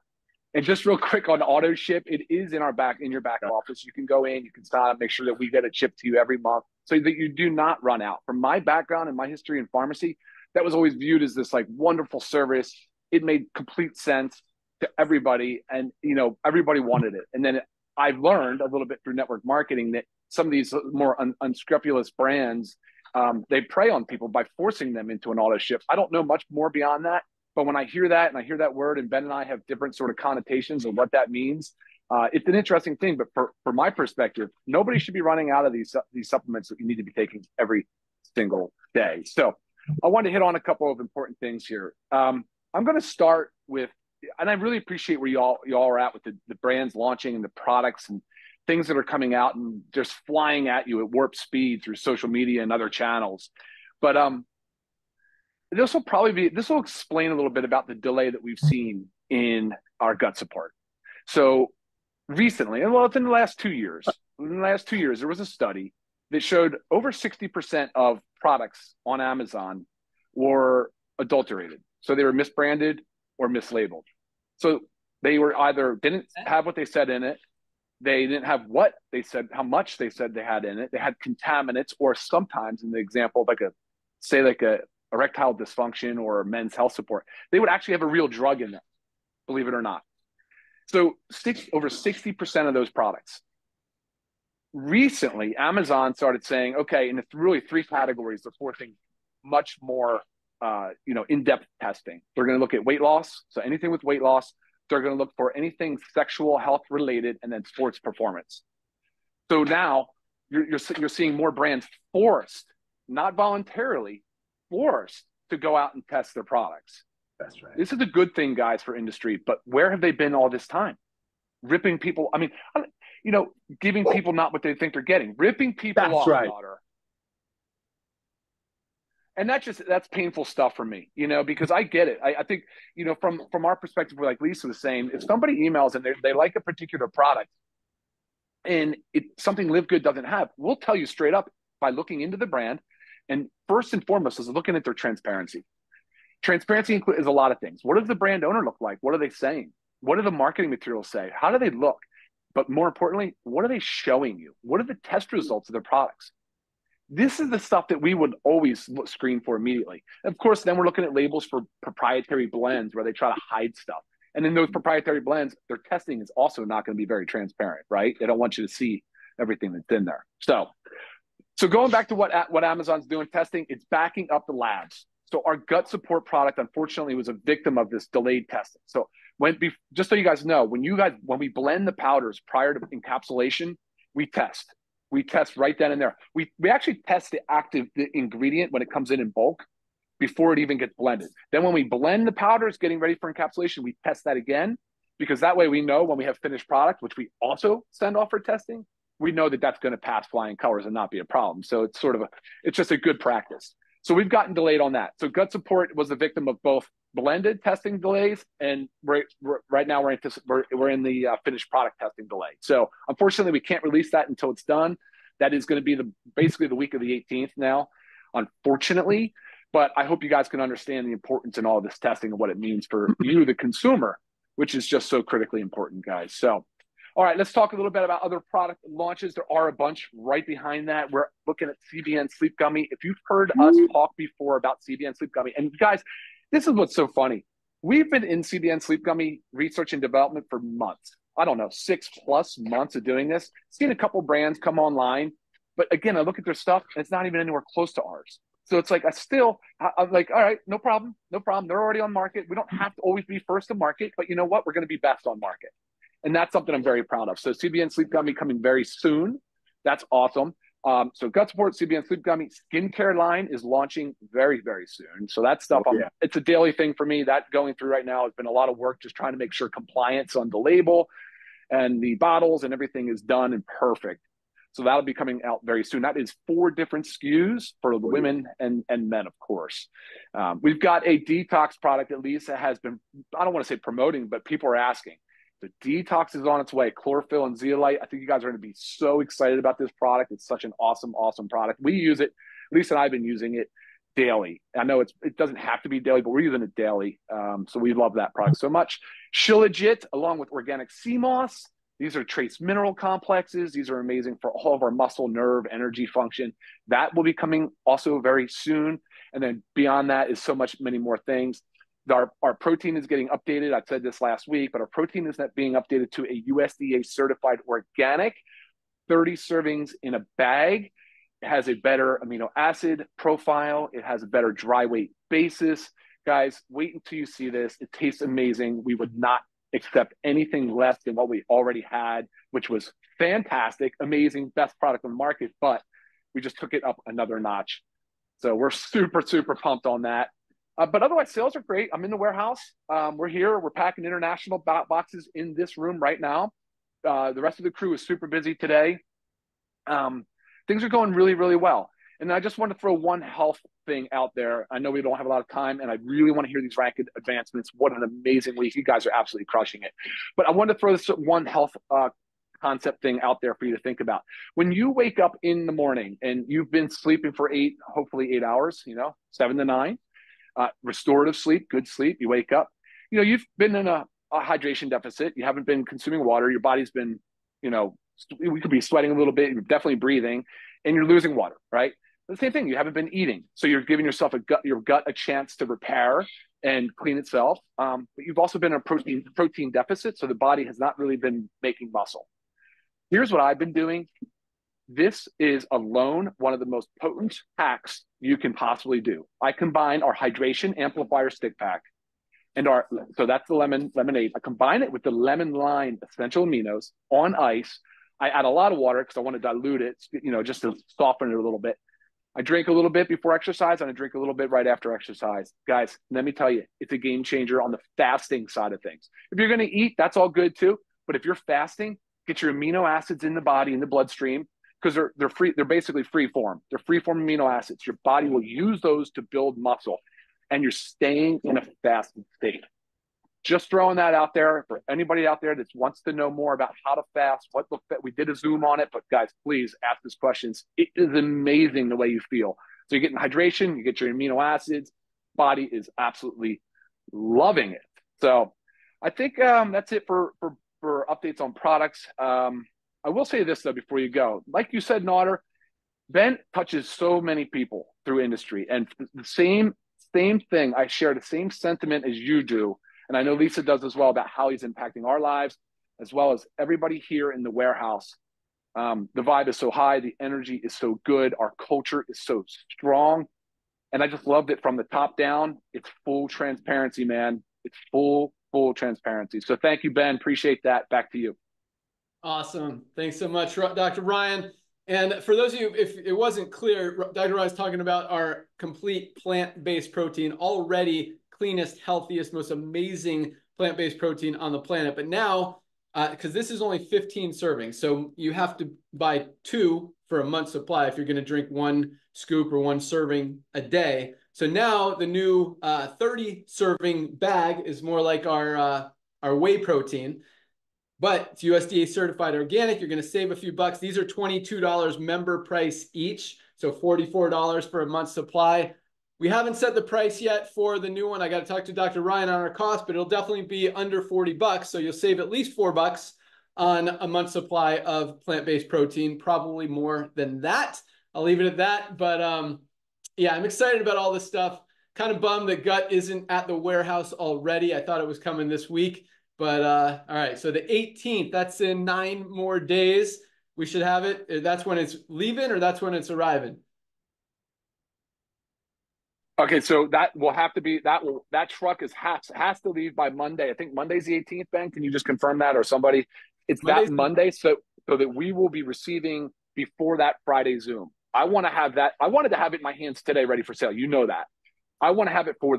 And just real quick on auto ship, it is in our back office. You can go in, you can sign up, make sure that we get it shipped to you every month so that you do not run out. From my background and my history in pharmacy, that was always viewed as this like wonderful service. It made complete sense to everybody, and you know, everybody wanted it. And then I've learned a little bit through network marketing that some of these more unscrupulous brands, they prey on people by forcing them into an auto ship. I don't know much more beyond that. But when I hear that and I hear that word, and Ben and I have different sort of connotations of what that means, it's an interesting thing. But for my perspective, nobody should be running out of these supplements that you need to be taking every single day. So I want to hit on a couple of important things here. I'm going to start with, and I really appreciate where y'all are at with the brands launching and the products and things that are coming out and just flying at you at warp speed through social media and other channels. But this will explain a little bit about the delay that we've seen in our gut support. So recently, and well, it's in the last 2 years. In the last 2 years, there was a study that showed over 60% of products on Amazon were adulterated. So they were misbranded or mislabeled. So they were either didn't have what they said in it, they didn't have what they said, how much they said they had in it, they had contaminants, or sometimes in the example, like erectile dysfunction or men's health support, they would actually have a real drug in them, believe it or not. So over 60% of those products. Recently, Amazon started saying, okay, and it's really three categories, they're forcing much more in-depth testing. They're going to look at weight loss, so anything with weight loss. They're going to look for anything sexual health related, and then sports performance. So now you're seeing more brands forced, not voluntarily, forced to go out and test their products. That's right. This is a good thing, guys, for industry, but where have they been all this time? Ripping people, giving people not what they think they're getting, ripping people off. That's right. Daughter. And that's painful stuff for me, because I get it. I think, from our perspective, like Lisa was saying, if somebody emails and they like a particular product and it's something LiveGood doesn't have, we'll tell you straight up by looking into the brand. And first and foremost is looking at their transparency. Transparency is a lot of things. What does the brand owner look like? What are they saying? What do the marketing materials say? How do they look? But more importantly, what are they showing you? What are the test results of their products? This is the stuff that we would always screen for immediately. Of course, then we're looking at labels for proprietary blends where they try to hide stuff. And in those proprietary blends, their testing is also not going to be very transparent, right? They don't want you to see everything that's in there. So going back to what Amazon's doing testing, it's backing up the labs. So our gut support product, unfortunately, was a victim of this delayed testing. So just so you guys know, when we blend the powders prior to encapsulation, we test. We test right then and there. We actually test the ingredient when it comes in bulk before it even gets blended. Then when we blend the powders getting ready for encapsulation, we test that again, because that way we know when we have finished product, which we also send off for testing, we know that that's going to pass flying colors and not be a problem. So it's it's just a good practice. So we've gotten delayed on that. So gut support was the victim of both blended testing delays, and right now we're in the finished product testing delay. So unfortunately, we can't release that until it's done. That is going to be basically the week of the 18th now, unfortunately. But I hope you guys can understand the importance in all of this testing and what it means for you, the consumer, which is just so critically important, guys. So. All right, let's talk a little bit about other product launches. There are a bunch right behind that. We're looking at CBN Sleep Gummy. If you've heard us talk before about CBN Sleep Gummy, and guys, this is what's so funny. We've been in CBN Sleep Gummy research and development for months. I don't know, 6+ months of doing this. Seen a couple brands come online, but again, I look at their stuff, and it's not even anywhere close to ours. So it's like I'm like, all right, no problem. They're already on market. We don't have to always be first to market, but you know what? We're going to be best on market. And that's something I'm very proud of. So CBN Sleep Gummy coming very soon. That's awesome. So gut support, CBN Sleep Gummy, skincare line is launching very, very soon. So that stuff, it's a daily thing for me. That going through right now has been a lot of work, just trying to make sure compliance on the label and the bottles and everything is done and perfect. So that'll be coming out very soon. That is 4 different SKUs for the women and men, of course. We've got a detox product that Lisa has been, I don't want to say promoting, but people are asking. The detox is on its way, chlorophyll and zeolite. I think you guys are going to be so excited about this product. It's such an awesome, awesome product. We use it. Lisa and I have been using it daily. I know it doesn't have to be daily, but we're using it daily. So we love that product so much. Shilajit, along with organic sea moss. These are trace mineral complexes. These are amazing for all of our muscle, nerve, energy function. That will be coming also very soon. And then beyond that is so much, many more things. Our protein is getting updated. I said this last week, but our protein is not being updated to a USDA certified organic, 30 servings in a bag. It has a better amino acid profile. It has a better dry weight basis. Guys, wait until you see this. It tastes amazing. We would not accept anything less than what we already had, which was fantastic, amazing, best product on the market, but we just took it up another notch. So we're super, super pumped on that. But otherwise, sales are great. I'm in the warehouse. We're here. We're packing international boxes in this room right now. The rest of the crew is super busy today. Things are going really, really well. And I just want to throw one health thing out there. I know we don't have a lot of time, and I really want to hear these rank advancements. What an amazing week. You guys are absolutely crushing it. But I want to throw this one health concept thing out there for you to think about. When you wake up in the morning and you've been sleeping for hopefully 8 hours, 7 to 9, restorative sleep, good sleep, you wake up, you've been in a hydration deficit. You haven't been consuming water. Your body's been, we could be sweating a little bit. You're definitely breathing, and you're losing water, right? The same thing. You haven't been eating, so you're giving yourself your gut a chance to repair and clean itself. But you've also been in a protein deficit, so the body has not really been making muscle. Here's what I've been doing. This is alone one of the most potent hacks you can possibly do. I combine our hydration amplifier stick pack and so that's the lemonade. I combine it with the lemon lime essential aminos on ice. I add a lot of water because I want to dilute it, just to soften it a little bit. I drink a little bit before exercise, and I drink a little bit right after exercise. Guys, let me tell you, it's a game changer on the fasting side of things. If you're going to eat, that's all good too. But if you're fasting, get your amino acids in the body, in the bloodstream, because they're free. They're basically free form. They're free form amino acids. Your body will use those to build muscle, and you're staying in a fasted state. Just throwing that out there for anybody out there that wants to know more about how to fast. We did a Zoom on it, but guys, please ask us questions. It is amazing the way you feel. So you're getting hydration, you get your amino acids, body is absolutely loving it. So I think that's it for updates on products. I will say this though, before you go, like you said, Nader, Ben touches so many people through industry, and the same thing. I share the same sentiment as you do. And I know Lisa does as well, about how he's impacting our lives, as well as everybody here in the warehouse. The vibe is so high. The energy is so good. Our culture is so strong. And I just loved it from the top down. It's full transparency, man. It's full transparency. So thank you, Ben. Appreciate that. Back to you. Awesome. Thanks so much, Dr. Ryan. And for those of you, if it wasn't clear, Dr. Ryan's talking about our complete plant-based protein already. Cleanest, healthiest, most amazing plant-based protein on the planet. But now, because this is only 15 servings, so you have to buy 2 for a month's supply if you're going to drink 1 scoop or 1 serving a day. So now the new 30-serving bag is more like our whey protein, but it's USDA certified organic. You're going to save a few bucks. These are $22 member price each, so $44 for a month's supply. We haven't set the price yet for the new one. I got to talk to Dr. Ryan on our cost, but it'll definitely be under $40. So you'll save at least $4 on a month's supply of plant-based protein, probably more than that. I'll leave it at that. But yeah, I'm excited about all this stuff. Kind of bummed that gut isn't at the warehouse already. I thought it was coming this week, but all right. So the 18th, that's in 9 more days. We should have it. That's when it's leaving, or that's when it's arriving. Okay, so that will have to be that truck has to leave by Monday. I think Monday's the 18th, Ben. Can you just confirm that, or somebody? It's Monday's that Monday, so that we will be receiving before that Friday Zoom. I want to have that. I wanted to have it in my hands today, ready for sale. You know that. I want to have it for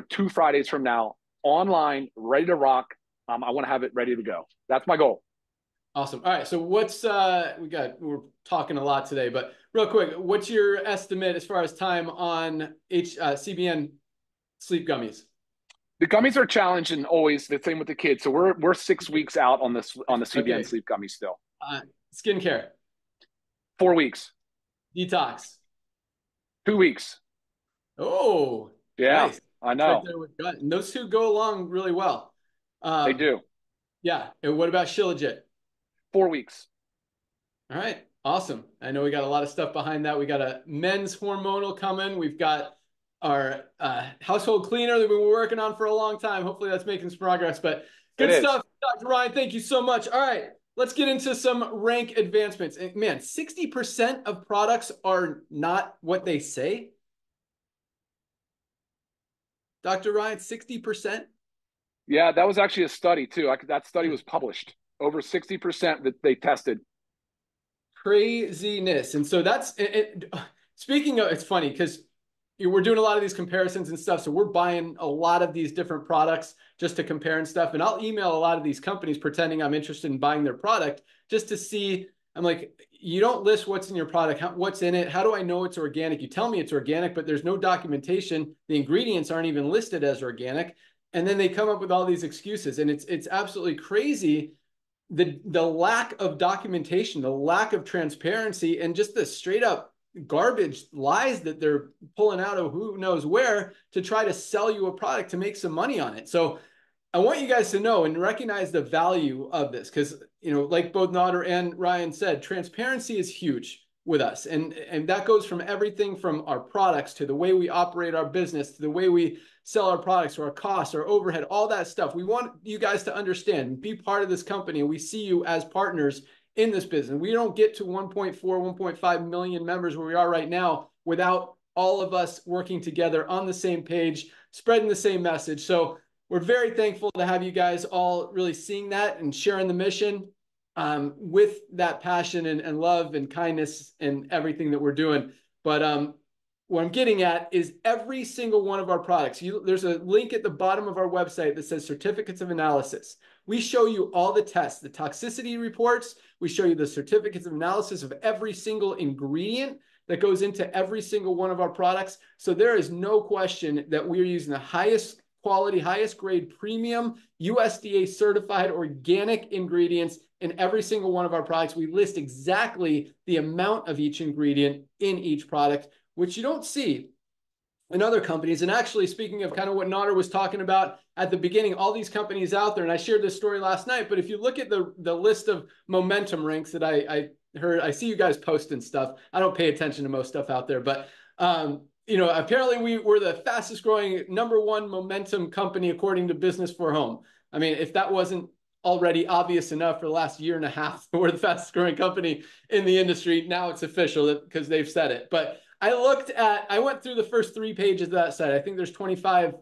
2 Fridays from now, online, ready to rock. I want to have it ready to go. That's my goal. Awesome. All right. So what's we're talking a lot today, but real quick, what's your estimate as far as time on CBN sleep gummies? The gummies are challenging always. The same with the kids. So we're 6 weeks out on this on the CBN sleep gummies still. Skincare. 4 weeks. Detox. 2 weeks. Oh, yeah, nice. I know. Right, and those two go along really well. They do. Yeah. And what about Shilajit? 4 weeks. All right. Awesome. I know we got a lot of stuff behind that. We got a men's hormonal coming. We've got our household cleaner that we were working on for a long time. Hopefully that's making some progress, but good stuff. Dr. Ryan, thank you so much. All right. Let's get into some rank advancements. And man, 60% of products are not what they say. Dr. Ryan, 60%? Yeah, that was actually a study too. That study was published. Over 60% that they tested. Craziness. And so that's, speaking of, it's funny because we're doing a lot of these comparisons and stuff. So we're buying a lot of these different products just to compare and stuff. And I'll email a lot of these companies pretending I'm interested in buying their product just to see. I'm like, you don't list what's in your product, what's in it. How do I know it's organic? You tell me it's organic, but there's no documentation. The ingredients aren't even listed as organic. And then they come up with all these excuses. And it's absolutely crazy. The lack of documentation, the lack of transparency, and just the straight up garbage lies that they're pulling out of who knows where to try to sell you a product to make some money on it. So I want you guys to know and recognize the value of this because, you know, like both Nader and Ryan said, transparency is huge with us. And that goes from everything from our products to the way we operate our business, to the way we sell our products or our costs or overhead, all that stuff. We want you guys to understand and be part of this company. We see you as partners in this business. We don't get to 1.4, 1.5 million members where we are right now without all of us working together on the same page, spreading the same message. So we're very thankful to have you guys all really seeing that and sharing the mission with that passion and love and kindness and everything that we're doing. But what I'm getting at is every single one of our products. There's a link at the bottom of our website that says certificates of analysis. We show you all the tests, the toxicity reports. We show you the certificates of analysis of every single ingredient that goes into every single one of our products. So there is no question that we're using the highest quality, highest grade premium USDA certified organic ingredients in every single one of our products. We list exactly the amount of each ingredient in each product, which you don't see in other companies. And actually, speaking of kind of what Nader was talking about at the beginning, all these companies out there, and I shared this story last night, but if you look at the list of momentum ranks that I heard, I see you guys posting stuff. I don't pay attention to most stuff out there, but you know, apparently we were the fastest growing #1 momentum company according to Business for Home. I mean, if that wasn't already obvious enough for the last year and a half, we're the fastest growing company in the industry. Now it's official because they've said it. But I went through the first 3 pages of that site. I think there's 25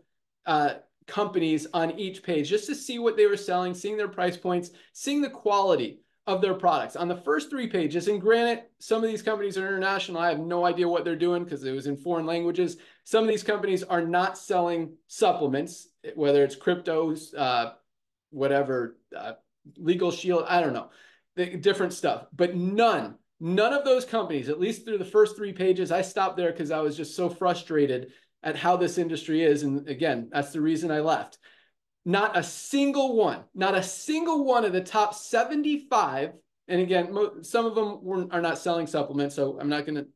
companies on each page just to see what they were selling, seeing their price points, seeing the quality of their products on the first 3 pages. And granted, some of these companies are international. I have no idea what they're doing because it was in foreign languages. Some of these companies are not selling supplements, whether it's cryptos, whatever, Legal Shield, I don't know, different stuff, but none of those companies, at least through the first 3 pages, I stopped there because I was just so frustrated at how this industry is. And again, that's the reason I left. Not a single one, not a single one of the top 75. And again, some of them are not selling supplements, so I'm not going to,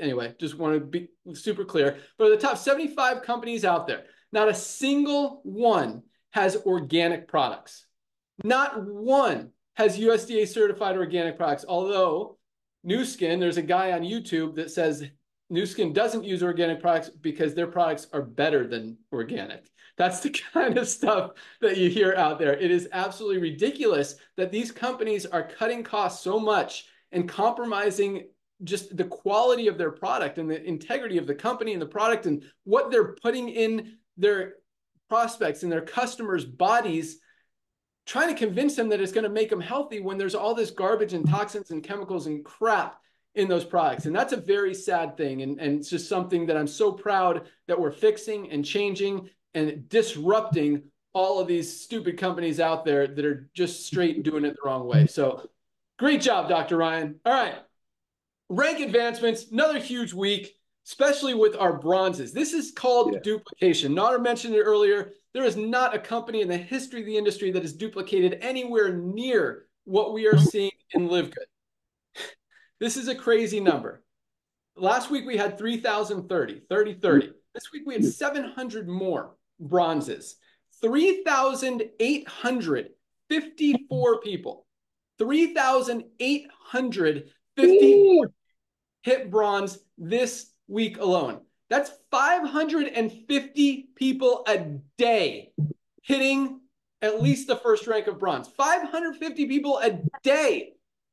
anyway, just want to be super clear. But the top 75 companies out there, not a single one has organic products. Not one has USDA certified organic products. Although NuSkin, there's a guy on YouTube that says NuSkin doesn't use organic products because their products are better than organic. That's the kind of stuff that you hear out there. It is absolutely ridiculous that these companies are cutting costs so much and compromising just the quality of their product and the integrity of the company and the product and what they're putting in their prospects and their customers' bodies, trying to convince them that it's going to make them healthy when there's all this garbage and toxins and chemicals and crap in those products. And that's a very sad thing. And it's just something that I'm so proud that we're fixing and changing and disrupting all of these stupid companies out there that are just straight doing it the wrong way. So great job, Dr. Ryan. All right. Rank advancements, another huge week, especially with our bronzes. This is called duplication. Nader mentioned it earlier. There is not a company in the history of the industry that has duplicated anywhere near what we are seeing in LiveGood. This is a crazy number. Last week we had 3,030, 30. This week we had 700 more bronzes, 3,854 people, 3,854 hit bronze this week alone. That's 550 people a day hitting at least the first rank of bronze. 550 people a day.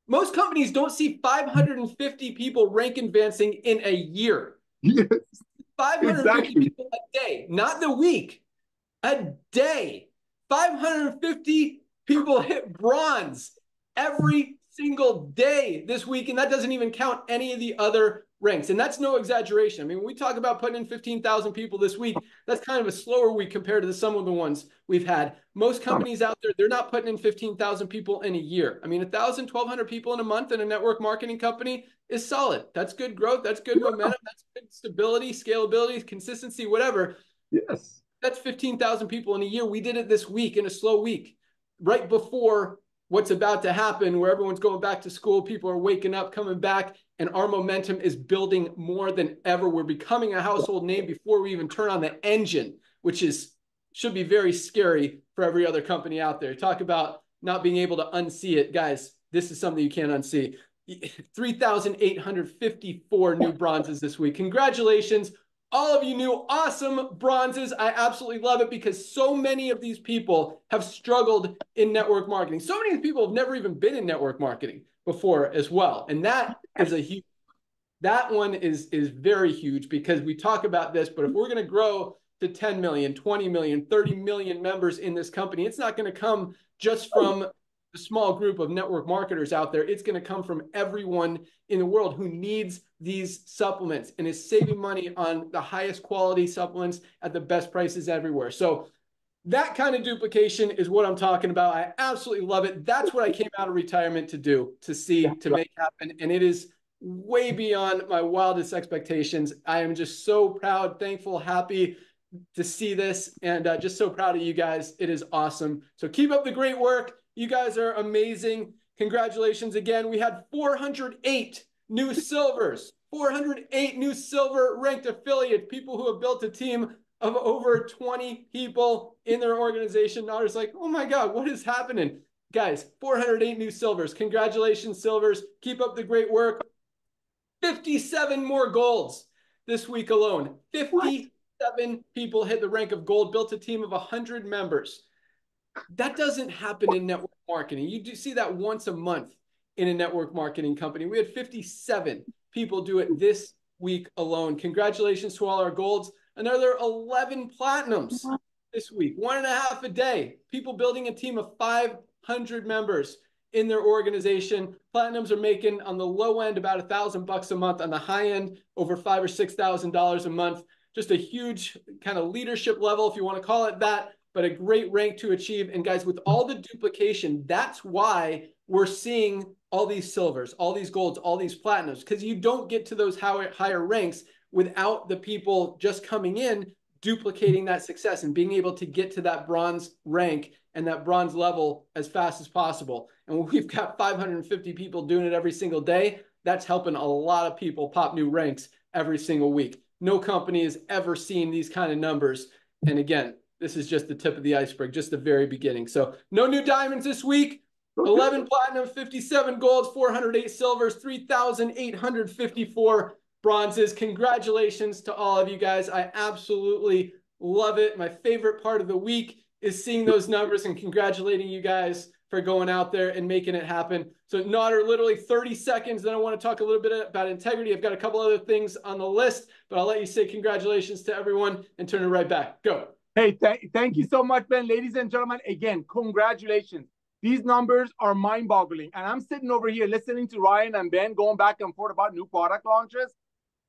Most companies don't see 550 people rank advancing in a year. Yes, 550 people a day, not the week, a day. 550 people hit bronze every single day this week, and that doesn't even count any of the other ranks. And that's no exaggeration. I mean, when we talk about putting in 15,000 people this week, that's kind of a slower week compared to some of the ones we've had. Most companies out there, they're not putting in 15,000 people in a year. I mean, 1,000, 1,200 people in a month in a network marketing company is solid. That's good growth. That's good momentum. That's good stability, scalability, consistency, whatever. Yes. That's 15,000 people in a year. We did it this week in a slow week, right before what's about to happen, where everyone's going back to school, people are waking up, coming back, and our momentum is building more than ever. We're becoming a household name before we even turn on the engine, which is should be very scary for every other company out there. Talk about not being able to unsee it. Guys, this is something you can't unsee. 3,854 new bronzes this week. Congratulations, all of you new awesome bronzes. I absolutely love it because so many of these people have struggled in network marketing. So many people have never even been in network marketing before as well. And that is a huge, that one is very huge because we talk about this, but if we're going to grow to 10 million, 20 million, 30 million members in this company, it's not going to come just from a small group of network marketers out there. It's going to come from everyone in the world who needs these supplements and is saving money on the highest quality supplements at the best prices everywhere. So that kind of duplication is what I'm talking about. I absolutely love it. That's what I came out of retirement to do, to see, to make happen. And it is way beyond my wildest expectations. I am just so proud, thankful, happy to see this, and just so proud of you guys. It is awesome. So keep up the great work. You guys are amazing. Congratulations again. We had 408 new silvers, 408 new silver ranked affiliates, people who have built a team of over 20 people in their organization. Nader's like, oh my God, what is happening? Guys, 408 new silvers. Congratulations, silvers. Keep up the great work. 57 more golds this week alone. 57 people hit the rank of gold, built a team of 100 members. That doesn't happen in network marketing. You do see that once a month in a network marketing company. We had 57 people do it this week alone. Congratulations to all our golds. Another 11 platinums this week, 1.5 a day. People building a team of 500 members in their organization. Platinums are making, on the low end, about $1,000 a month. On the high end, over $5,000 or $6,000 a month. Just a huge kind of leadership level, if you want to call it that, but a great rank to achieve. And guys, with all the duplication, that's why we're seeing all these silvers, all these golds, all these platinums, because you don't get to those higher ranks without the people just coming in, duplicating that success and being able to get to that bronze rank and that bronze level as fast as possible. And when we've got 550 people doing it every single day, that's helping a lot of people pop new ranks every single week. No company has ever seen these kind of numbers. And again, this is just the tip of the iceberg, just the very beginning. So no new diamonds this week. 11 platinum, 57 golds, 408 silvers, 3,854 bronzes. Congratulations to all of you guys. I absolutely love it. My favorite part of the week is seeing those numbers and congratulating you guys for going out there and making it happen. So Nader, literally 30 seconds. Then I want to talk a little bit about integrity. I've got a couple other things on the list, but I'll let you say congratulations to everyone and turn it right back. Go. Hey, thank you so much, Ben. Ladies and gentlemen, again, congratulations. These numbers are mind-boggling. And I'm sitting over here listening to Ryan and Ben going back and forth about new product launches.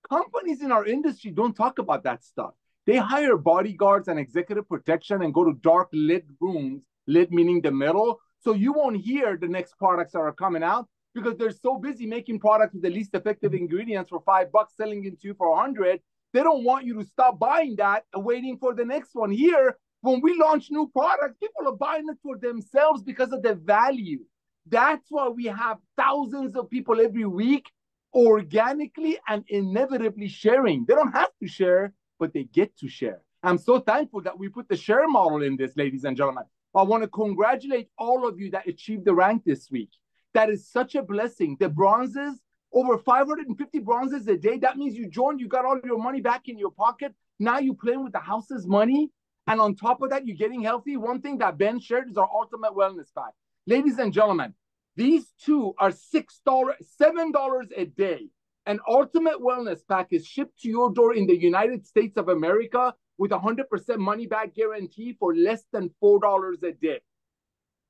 Companies in our industry don't talk about that stuff. They hire bodyguards and executive protection and go to dark lit rooms, lit meaning the middle. So you won't hear the next products that are coming out because they're so busy making products with the least effective ingredients for $5, selling it to you for 100. They don't want you to stop buying that and waiting for the next one. Here, when we launch new products, people are buying it for themselves because of the value. That's why we have thousands of people every week organically and inevitably sharing. They don't have to share, but they get to share. I'm so thankful that we put the share model in this, ladies and gentlemen. I want to congratulate all of you that achieved the rank this week. That is such a blessing. The bronzes, over 550 bronzes a day. That means you joined, you got all your money back in your pocket. Now you're playing with the house's money. And on top of that, you're getting healthy. One thing that Ben shared is our ultimate wellness pack. Ladies and gentlemen, these two are $6, $7 a day. An ultimate wellness pack is shipped to your door in the United States of America with 100% money back guarantee for less than $4 a day.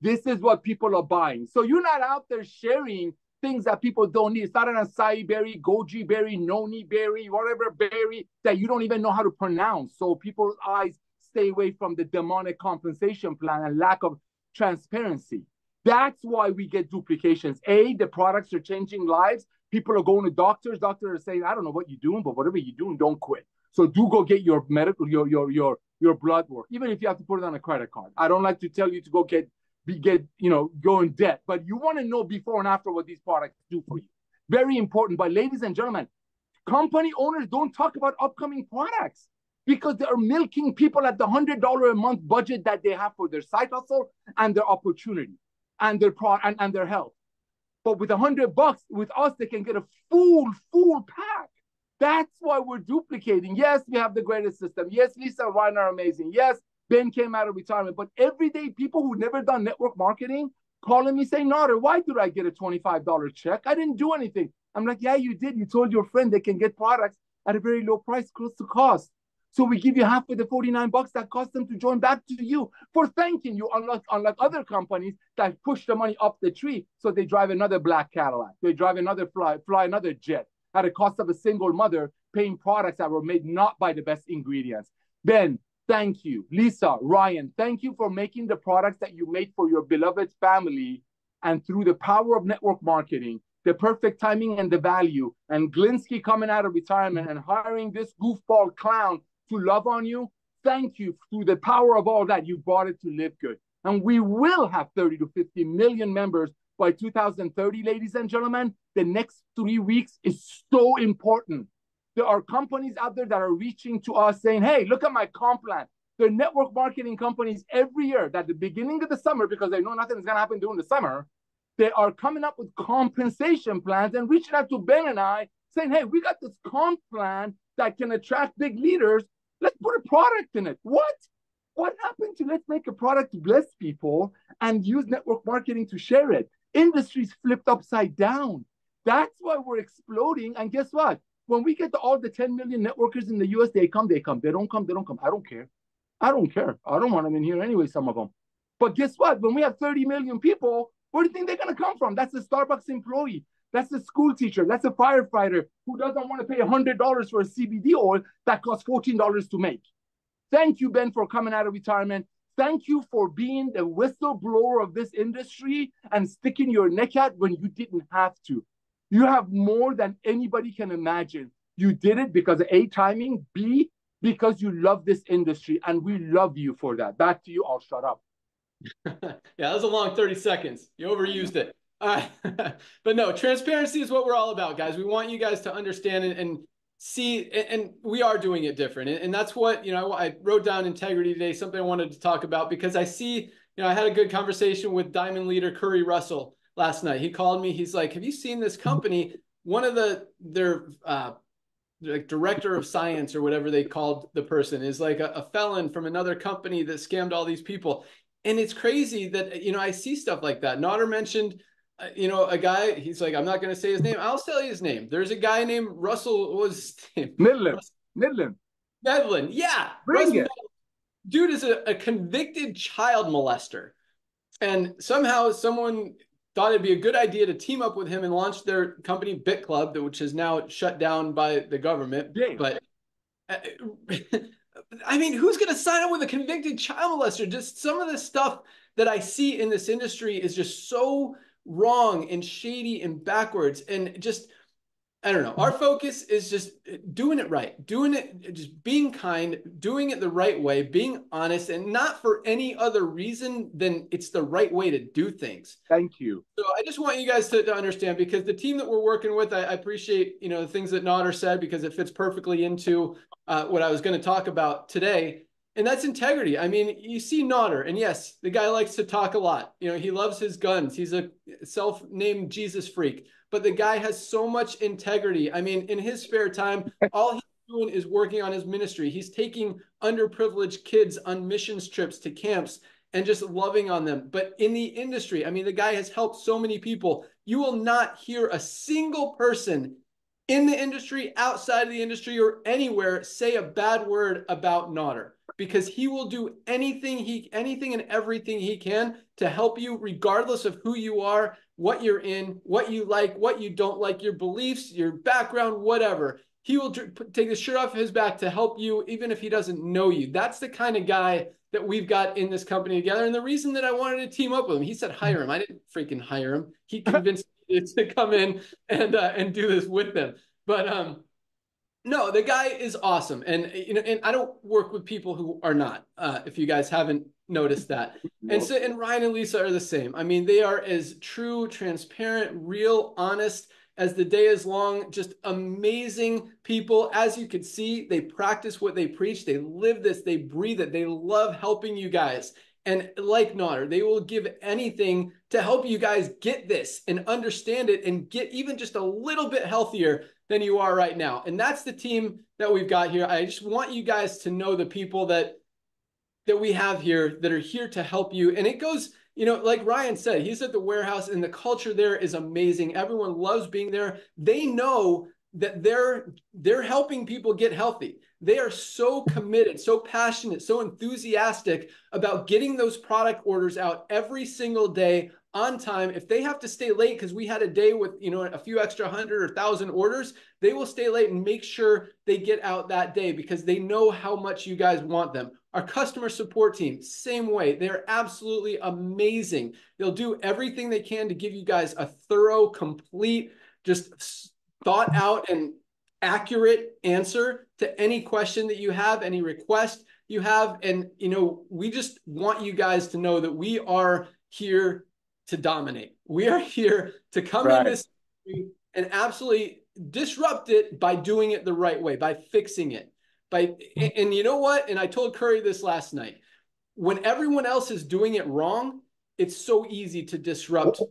This is what people are buying. So you're not out there sharing things that people don't need. It's not an acai berry, goji berry, noni berry, whatever berry that you don't even know how to pronounce. So people's eyes stay away from the demonic compensation plan and lack of transparency. That's why we get duplications. A, the products are changing lives. People are going to doctors. Doctors are saying, I don't know what you're doing, but whatever you're doing, don't quit. So do go get your medical, your blood work, even if you have to put it on a credit card. I don't like to tell you to go go in debt, but you want to know before and after what these products do for you. Very important. But ladies and gentlemen, company owners don't talk about upcoming products because they are milking people at the $100 a month budget that they have for their side hustle and their opportunity and their their health. But with $100 with us, they can get a full pack. That's why we're duplicating. Yes, we have the greatest system. Yes, Lisa and Ryan are amazing. Yes, Ben came out of retirement. But everyday people who never done network marketing calling me saying, Nader, why did I get a $25 check? I didn't do anything. I'm like, yeah, you did. You told your friend they can get products at a very low price, close to cost. So we give you half of the $49 that cost them to join back to you for thanking you, unlike other companies that push the money up the tree. So they drive another black Cadillac. They drive another fly another jet at a cost of a single mother paying products that were made not by the best ingredients. Ben, thank you. Lisa, Ryan, thank you for making the products that you made for your beloved family. And through the power of network marketing, the perfect timing and the value, and Glinsky coming out of retirement and hiring this goofball clown to love on you, thank you. Through the power of all that, you brought it to LiveGood. And we will have 30 to 50 million members by 2030, ladies and gentlemen. The next 3 weeks is so important. There are companies out there that are reaching to us saying, hey, look at my comp plan. They're network marketing companies every year that at the beginning of the summer, because they know nothing is going to happen during the summer, they are coming up with compensation plans and reaching out to Ben and I saying, hey, we got this comp plan that can attract big leaders. Let's put a product in it. What? What happened to let's make a product to bless people and use network marketing to share it? Industries flipped upside down. That's why we're exploding. And guess what? When we get to all the 10 million networkers in the US, they come, they come. They don't come, they don't come. I don't care. I don't care. I don't want them in here anyway, some of them. But guess what? When we have 30 million people, where do you think they're going to come from? That's a Starbucks employee. That's a school teacher. That's a firefighter who doesn't want to pay $100 for a CBD oil that costs $14 to make. Thank you, Ben, for coming out of retirement. Thank you for being the whistleblower of this industry and sticking your neck out when you didn't have to. You have more than anybody can imagine. You did it because of A, timing, B, because you love this industry, and we love you for that. Back to you. I'll shut up. Yeah, that was a long 30 seconds. You overused it. But no, transparency is what we're all about, guys. We want you guys to understand and see, and we are doing it different. And that's what, you know, I wrote down integrity today, something I wanted to talk about, because I see, you know, I had a good conversation with Diamond leader Curry Russell last night. He called me. He's like, have you seen this company? One of their director of science or whatever they called the person is like a felon from another company that scammed all these people. And it's crazy that, you know, I see stuff like that. Nader mentioned, you know, a guy, he's like, I'm not going to say his name. I'll tell you his name. There's a guy named Russell, what was his name? Midland. Yeah. Russell. Dude is a convicted child molester. And somehow someone thought it'd be a good idea to team up with him and launch their company BitClub, which is now shut down by the government. Yeah. But I mean, who's going to sign up with a convicted child molester? Just some of the stuff that I see in this industry is just so wrong and shady and backwards. And just I don't know. Our focus is just doing it right, doing it, just being kind, doing it the right way, being honest, and not for any other reason than it's the right way to do things. Thank you. So I just want you guys to understand, because the team that we're working with, I appreciate, you know, the things that Nader said, because it fits perfectly into what I was going to talk about today. And that's integrity. I mean, you see Nader, and yes, the guy likes to talk a lot. You know, he loves his guns. He's a self-named Jesus freak. But the guy has so much integrity. I mean, in his spare time, all he's doing is working on his ministry. He's taking underprivileged kids on missions trips to camps and just loving on them. But in the industry, I mean, the guy has helped so many people. You will not hear a single person in the industry, outside of the industry, or anywhere say a bad word about Nader, because he will do anything and everything he can to help you, regardless of who you are, what you're in, what you like, what you don't like, your beliefs, your background, whatever. He will take the shirt off his back to help you, even if he doesn't know you. That's the kind of guy that we've got in this company together. And the reason that I wanted to team up with him, he said, hire him. I didn't freaking hire him. He convinced me to come in and do this with them. But no, the guy is awesome. And, you know, and I don't work with people who are not, if you guys haven't noticed that. And so, and Ryan and Lisa are the same. I mean, they are as true, transparent, real, honest as the day is long, just amazing people. As you can see, they practice what they preach. They live this, they breathe it. They love helping you guys. And like Nader, they will give anything to help you guys get this and understand it and get even just a little bit healthier than you are right now. And that's the team that we've got here. I just want you guys to know the people that we have here that are here to help you. And it goes, you know, like Ryan said, he's at the warehouse and the culture there is amazing. Everyone loves being there. They know that they're helping people get healthy. They are so committed, so passionate, so enthusiastic about getting those product orders out every single day on time. If they have to stay late because we had a day with, you know, a few extra 100 or 1,000 orders, they will stay late and make sure they get out that day because they know how much you guys want them. Our customer support team, same way. They're absolutely amazing. They'll do everything they can to give you guys a thorough, complete, just thought out and accurate answer to any question that you have, any request you have. And, you know, we just want you guys to know that we are here to dominate. We are here to come in this and absolutely disrupt it by doing it the right way, by fixing it. And you know what? And I told Curry this last night, when everyone else is doing it wrong, it's so easy to disrupt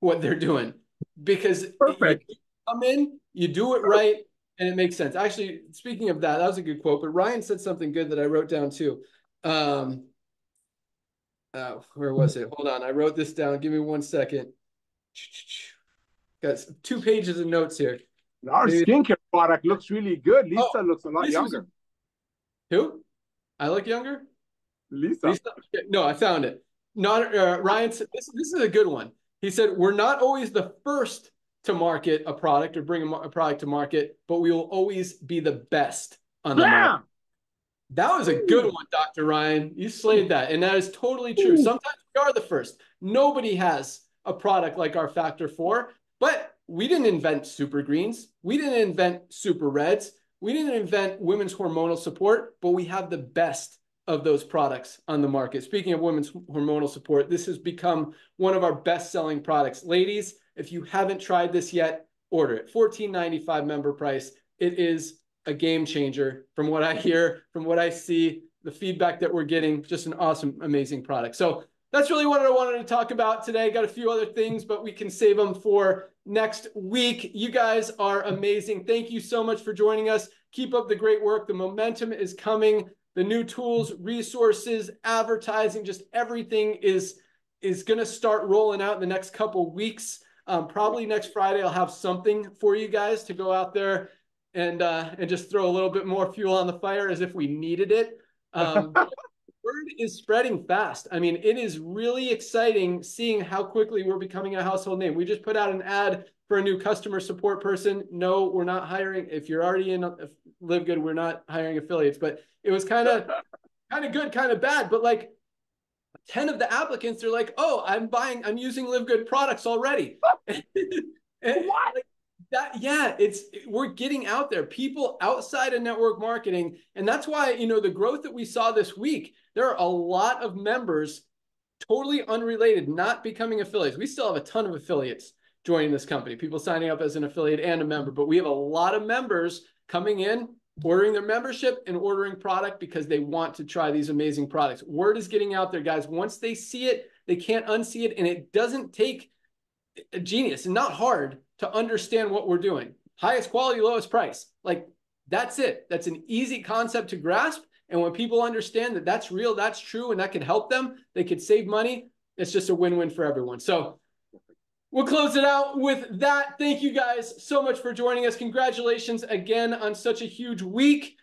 what they're doing, because you come in, you do it right, and it makes sense. Actually, speaking of that, that was a good quote, but Ryan said something good that I wrote down too. Where was it? Hold on. I wrote this down. Give me 1 second. Got 2 pages of notes here. Our skincare product looks really good. Lisa looks a lot younger. Who? I look younger? Lisa. No, I found it. Not Ryan said, this is a good one. He said, we're not always the first to market a product or bring a product to market, but we will always be the best on the market. That was a good one, Dr. Ryan. You slayed that. And that is totally true. Sometimes we are the first. Nobody has a product like our Factor Four, but we didn't invent super greens. We didn't invent super reds. We didn't invent women's hormonal support, but we have the best of those products on the market. Speaking of women's hormonal support, this has become one of our best-selling products. Ladies, if you haven't tried this yet, order it. $14.95 member price. It is a game changer from what I hear, from what I see, the feedback that we're getting. Just an awesome, amazing product. So that's really what I wanted to talk about today. Got a few other things, but we can save them for next week. You guys are amazing. Thank you so much for joining us. Keep up the great work. The momentum is coming. The new tools, resources, advertising, just everything is going to start rolling out in the next couple weeks. Probably next Friday, I'll have something for you guys to go out there and just throw a little bit more fuel on the fire as if we needed it. Word is spreading fast. I mean, it is really exciting seeing how quickly we're becoming a household name. We just put out an ad for a new customer support person. No, we're not hiring. If you're already in LiveGood, we're not hiring affiliates. But it was kind of good, kind of bad. But like 10 of the applicants, they're like, oh, I'm using LiveGood products already. And, what? Like, We're getting out there, people outside of network marketing. And that's why, you know, the growth that we saw this week, there are a lot of members totally unrelated, not becoming affiliates. We still have a ton of affiliates joining this company, people signing up as an affiliate and a member, but we have a lot of members coming in, ordering their membership and ordering product because they want to try these amazing products. Word is getting out there, guys. Once they see it, they can't unsee it. And it doesn't take a genius and not hard to understand what we're doing. Highest quality, lowest price. Like, that's it. That's an easy concept to grasp. And when people understand that that's real, that's true, and that can help them, they could save money. It's just a win-win for everyone. So we'll close it out with that. Thank you guys so much for joining us. Congratulations again on such a huge week.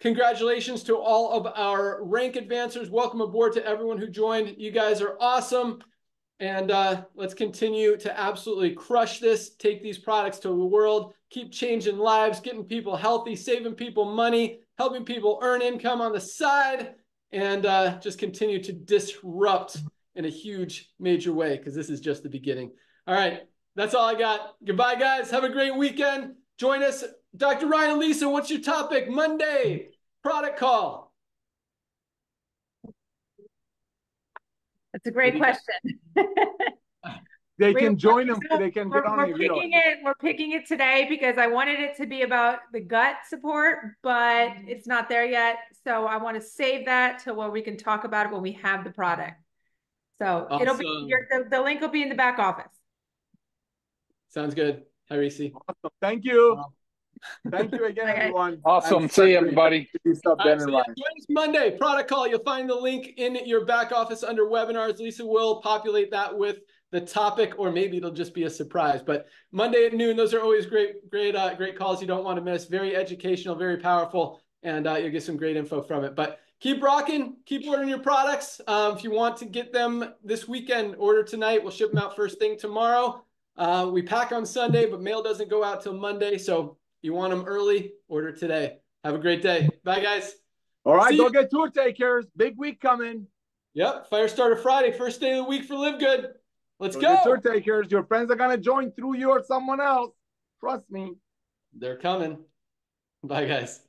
Congratulations to all of our rank advancers. Welcome aboard to everyone who joined. You guys are awesome. And let's continue to absolutely crush this, take these products to the world, keep changing lives, getting people healthy, saving people money, helping people earn income on the side, and just continue to disrupt in a huge, major way, because this is just the beginning. All right, that's all I got. Goodbye, guys. Have a great weekend. Join us. Dr. Ryan and Lisa, what's your topic? Monday, product call. That's a great question. They can join them. They can get on it. We're picking it today because I wanted it to be about the gut support, but it's not there yet. So I want to save that to where we can talk about it when we have the product. So awesome. It'll be the link will be in the back office. Sounds good. Hi, Risi. Awesome. Thank you. Wow. Thank you again, everyone. Awesome. See you, everybody. Monday, product call. You'll find the link in your back office under webinars. Lisa will populate that with the topic, or maybe it'll just be a surprise. But Monday at noon, those are always great calls you don't want to miss. Very educational, very powerful, and you'll get some great info from it. But keep rocking. Keep ordering your products. If you want to get them this weekend, order tonight. We'll ship them out first thing tomorrow. We pack on Sunday, but mail doesn't go out till Monday. So you want them early, order today. Have a great day. Bye, guys. All right, go get tour takers. Big week coming. Yep, Firestarter Friday, first day of the week for Live Good. Let's go. Get tour takers. Your friends are going to join through you or someone else. Trust me. They're coming. Bye, guys.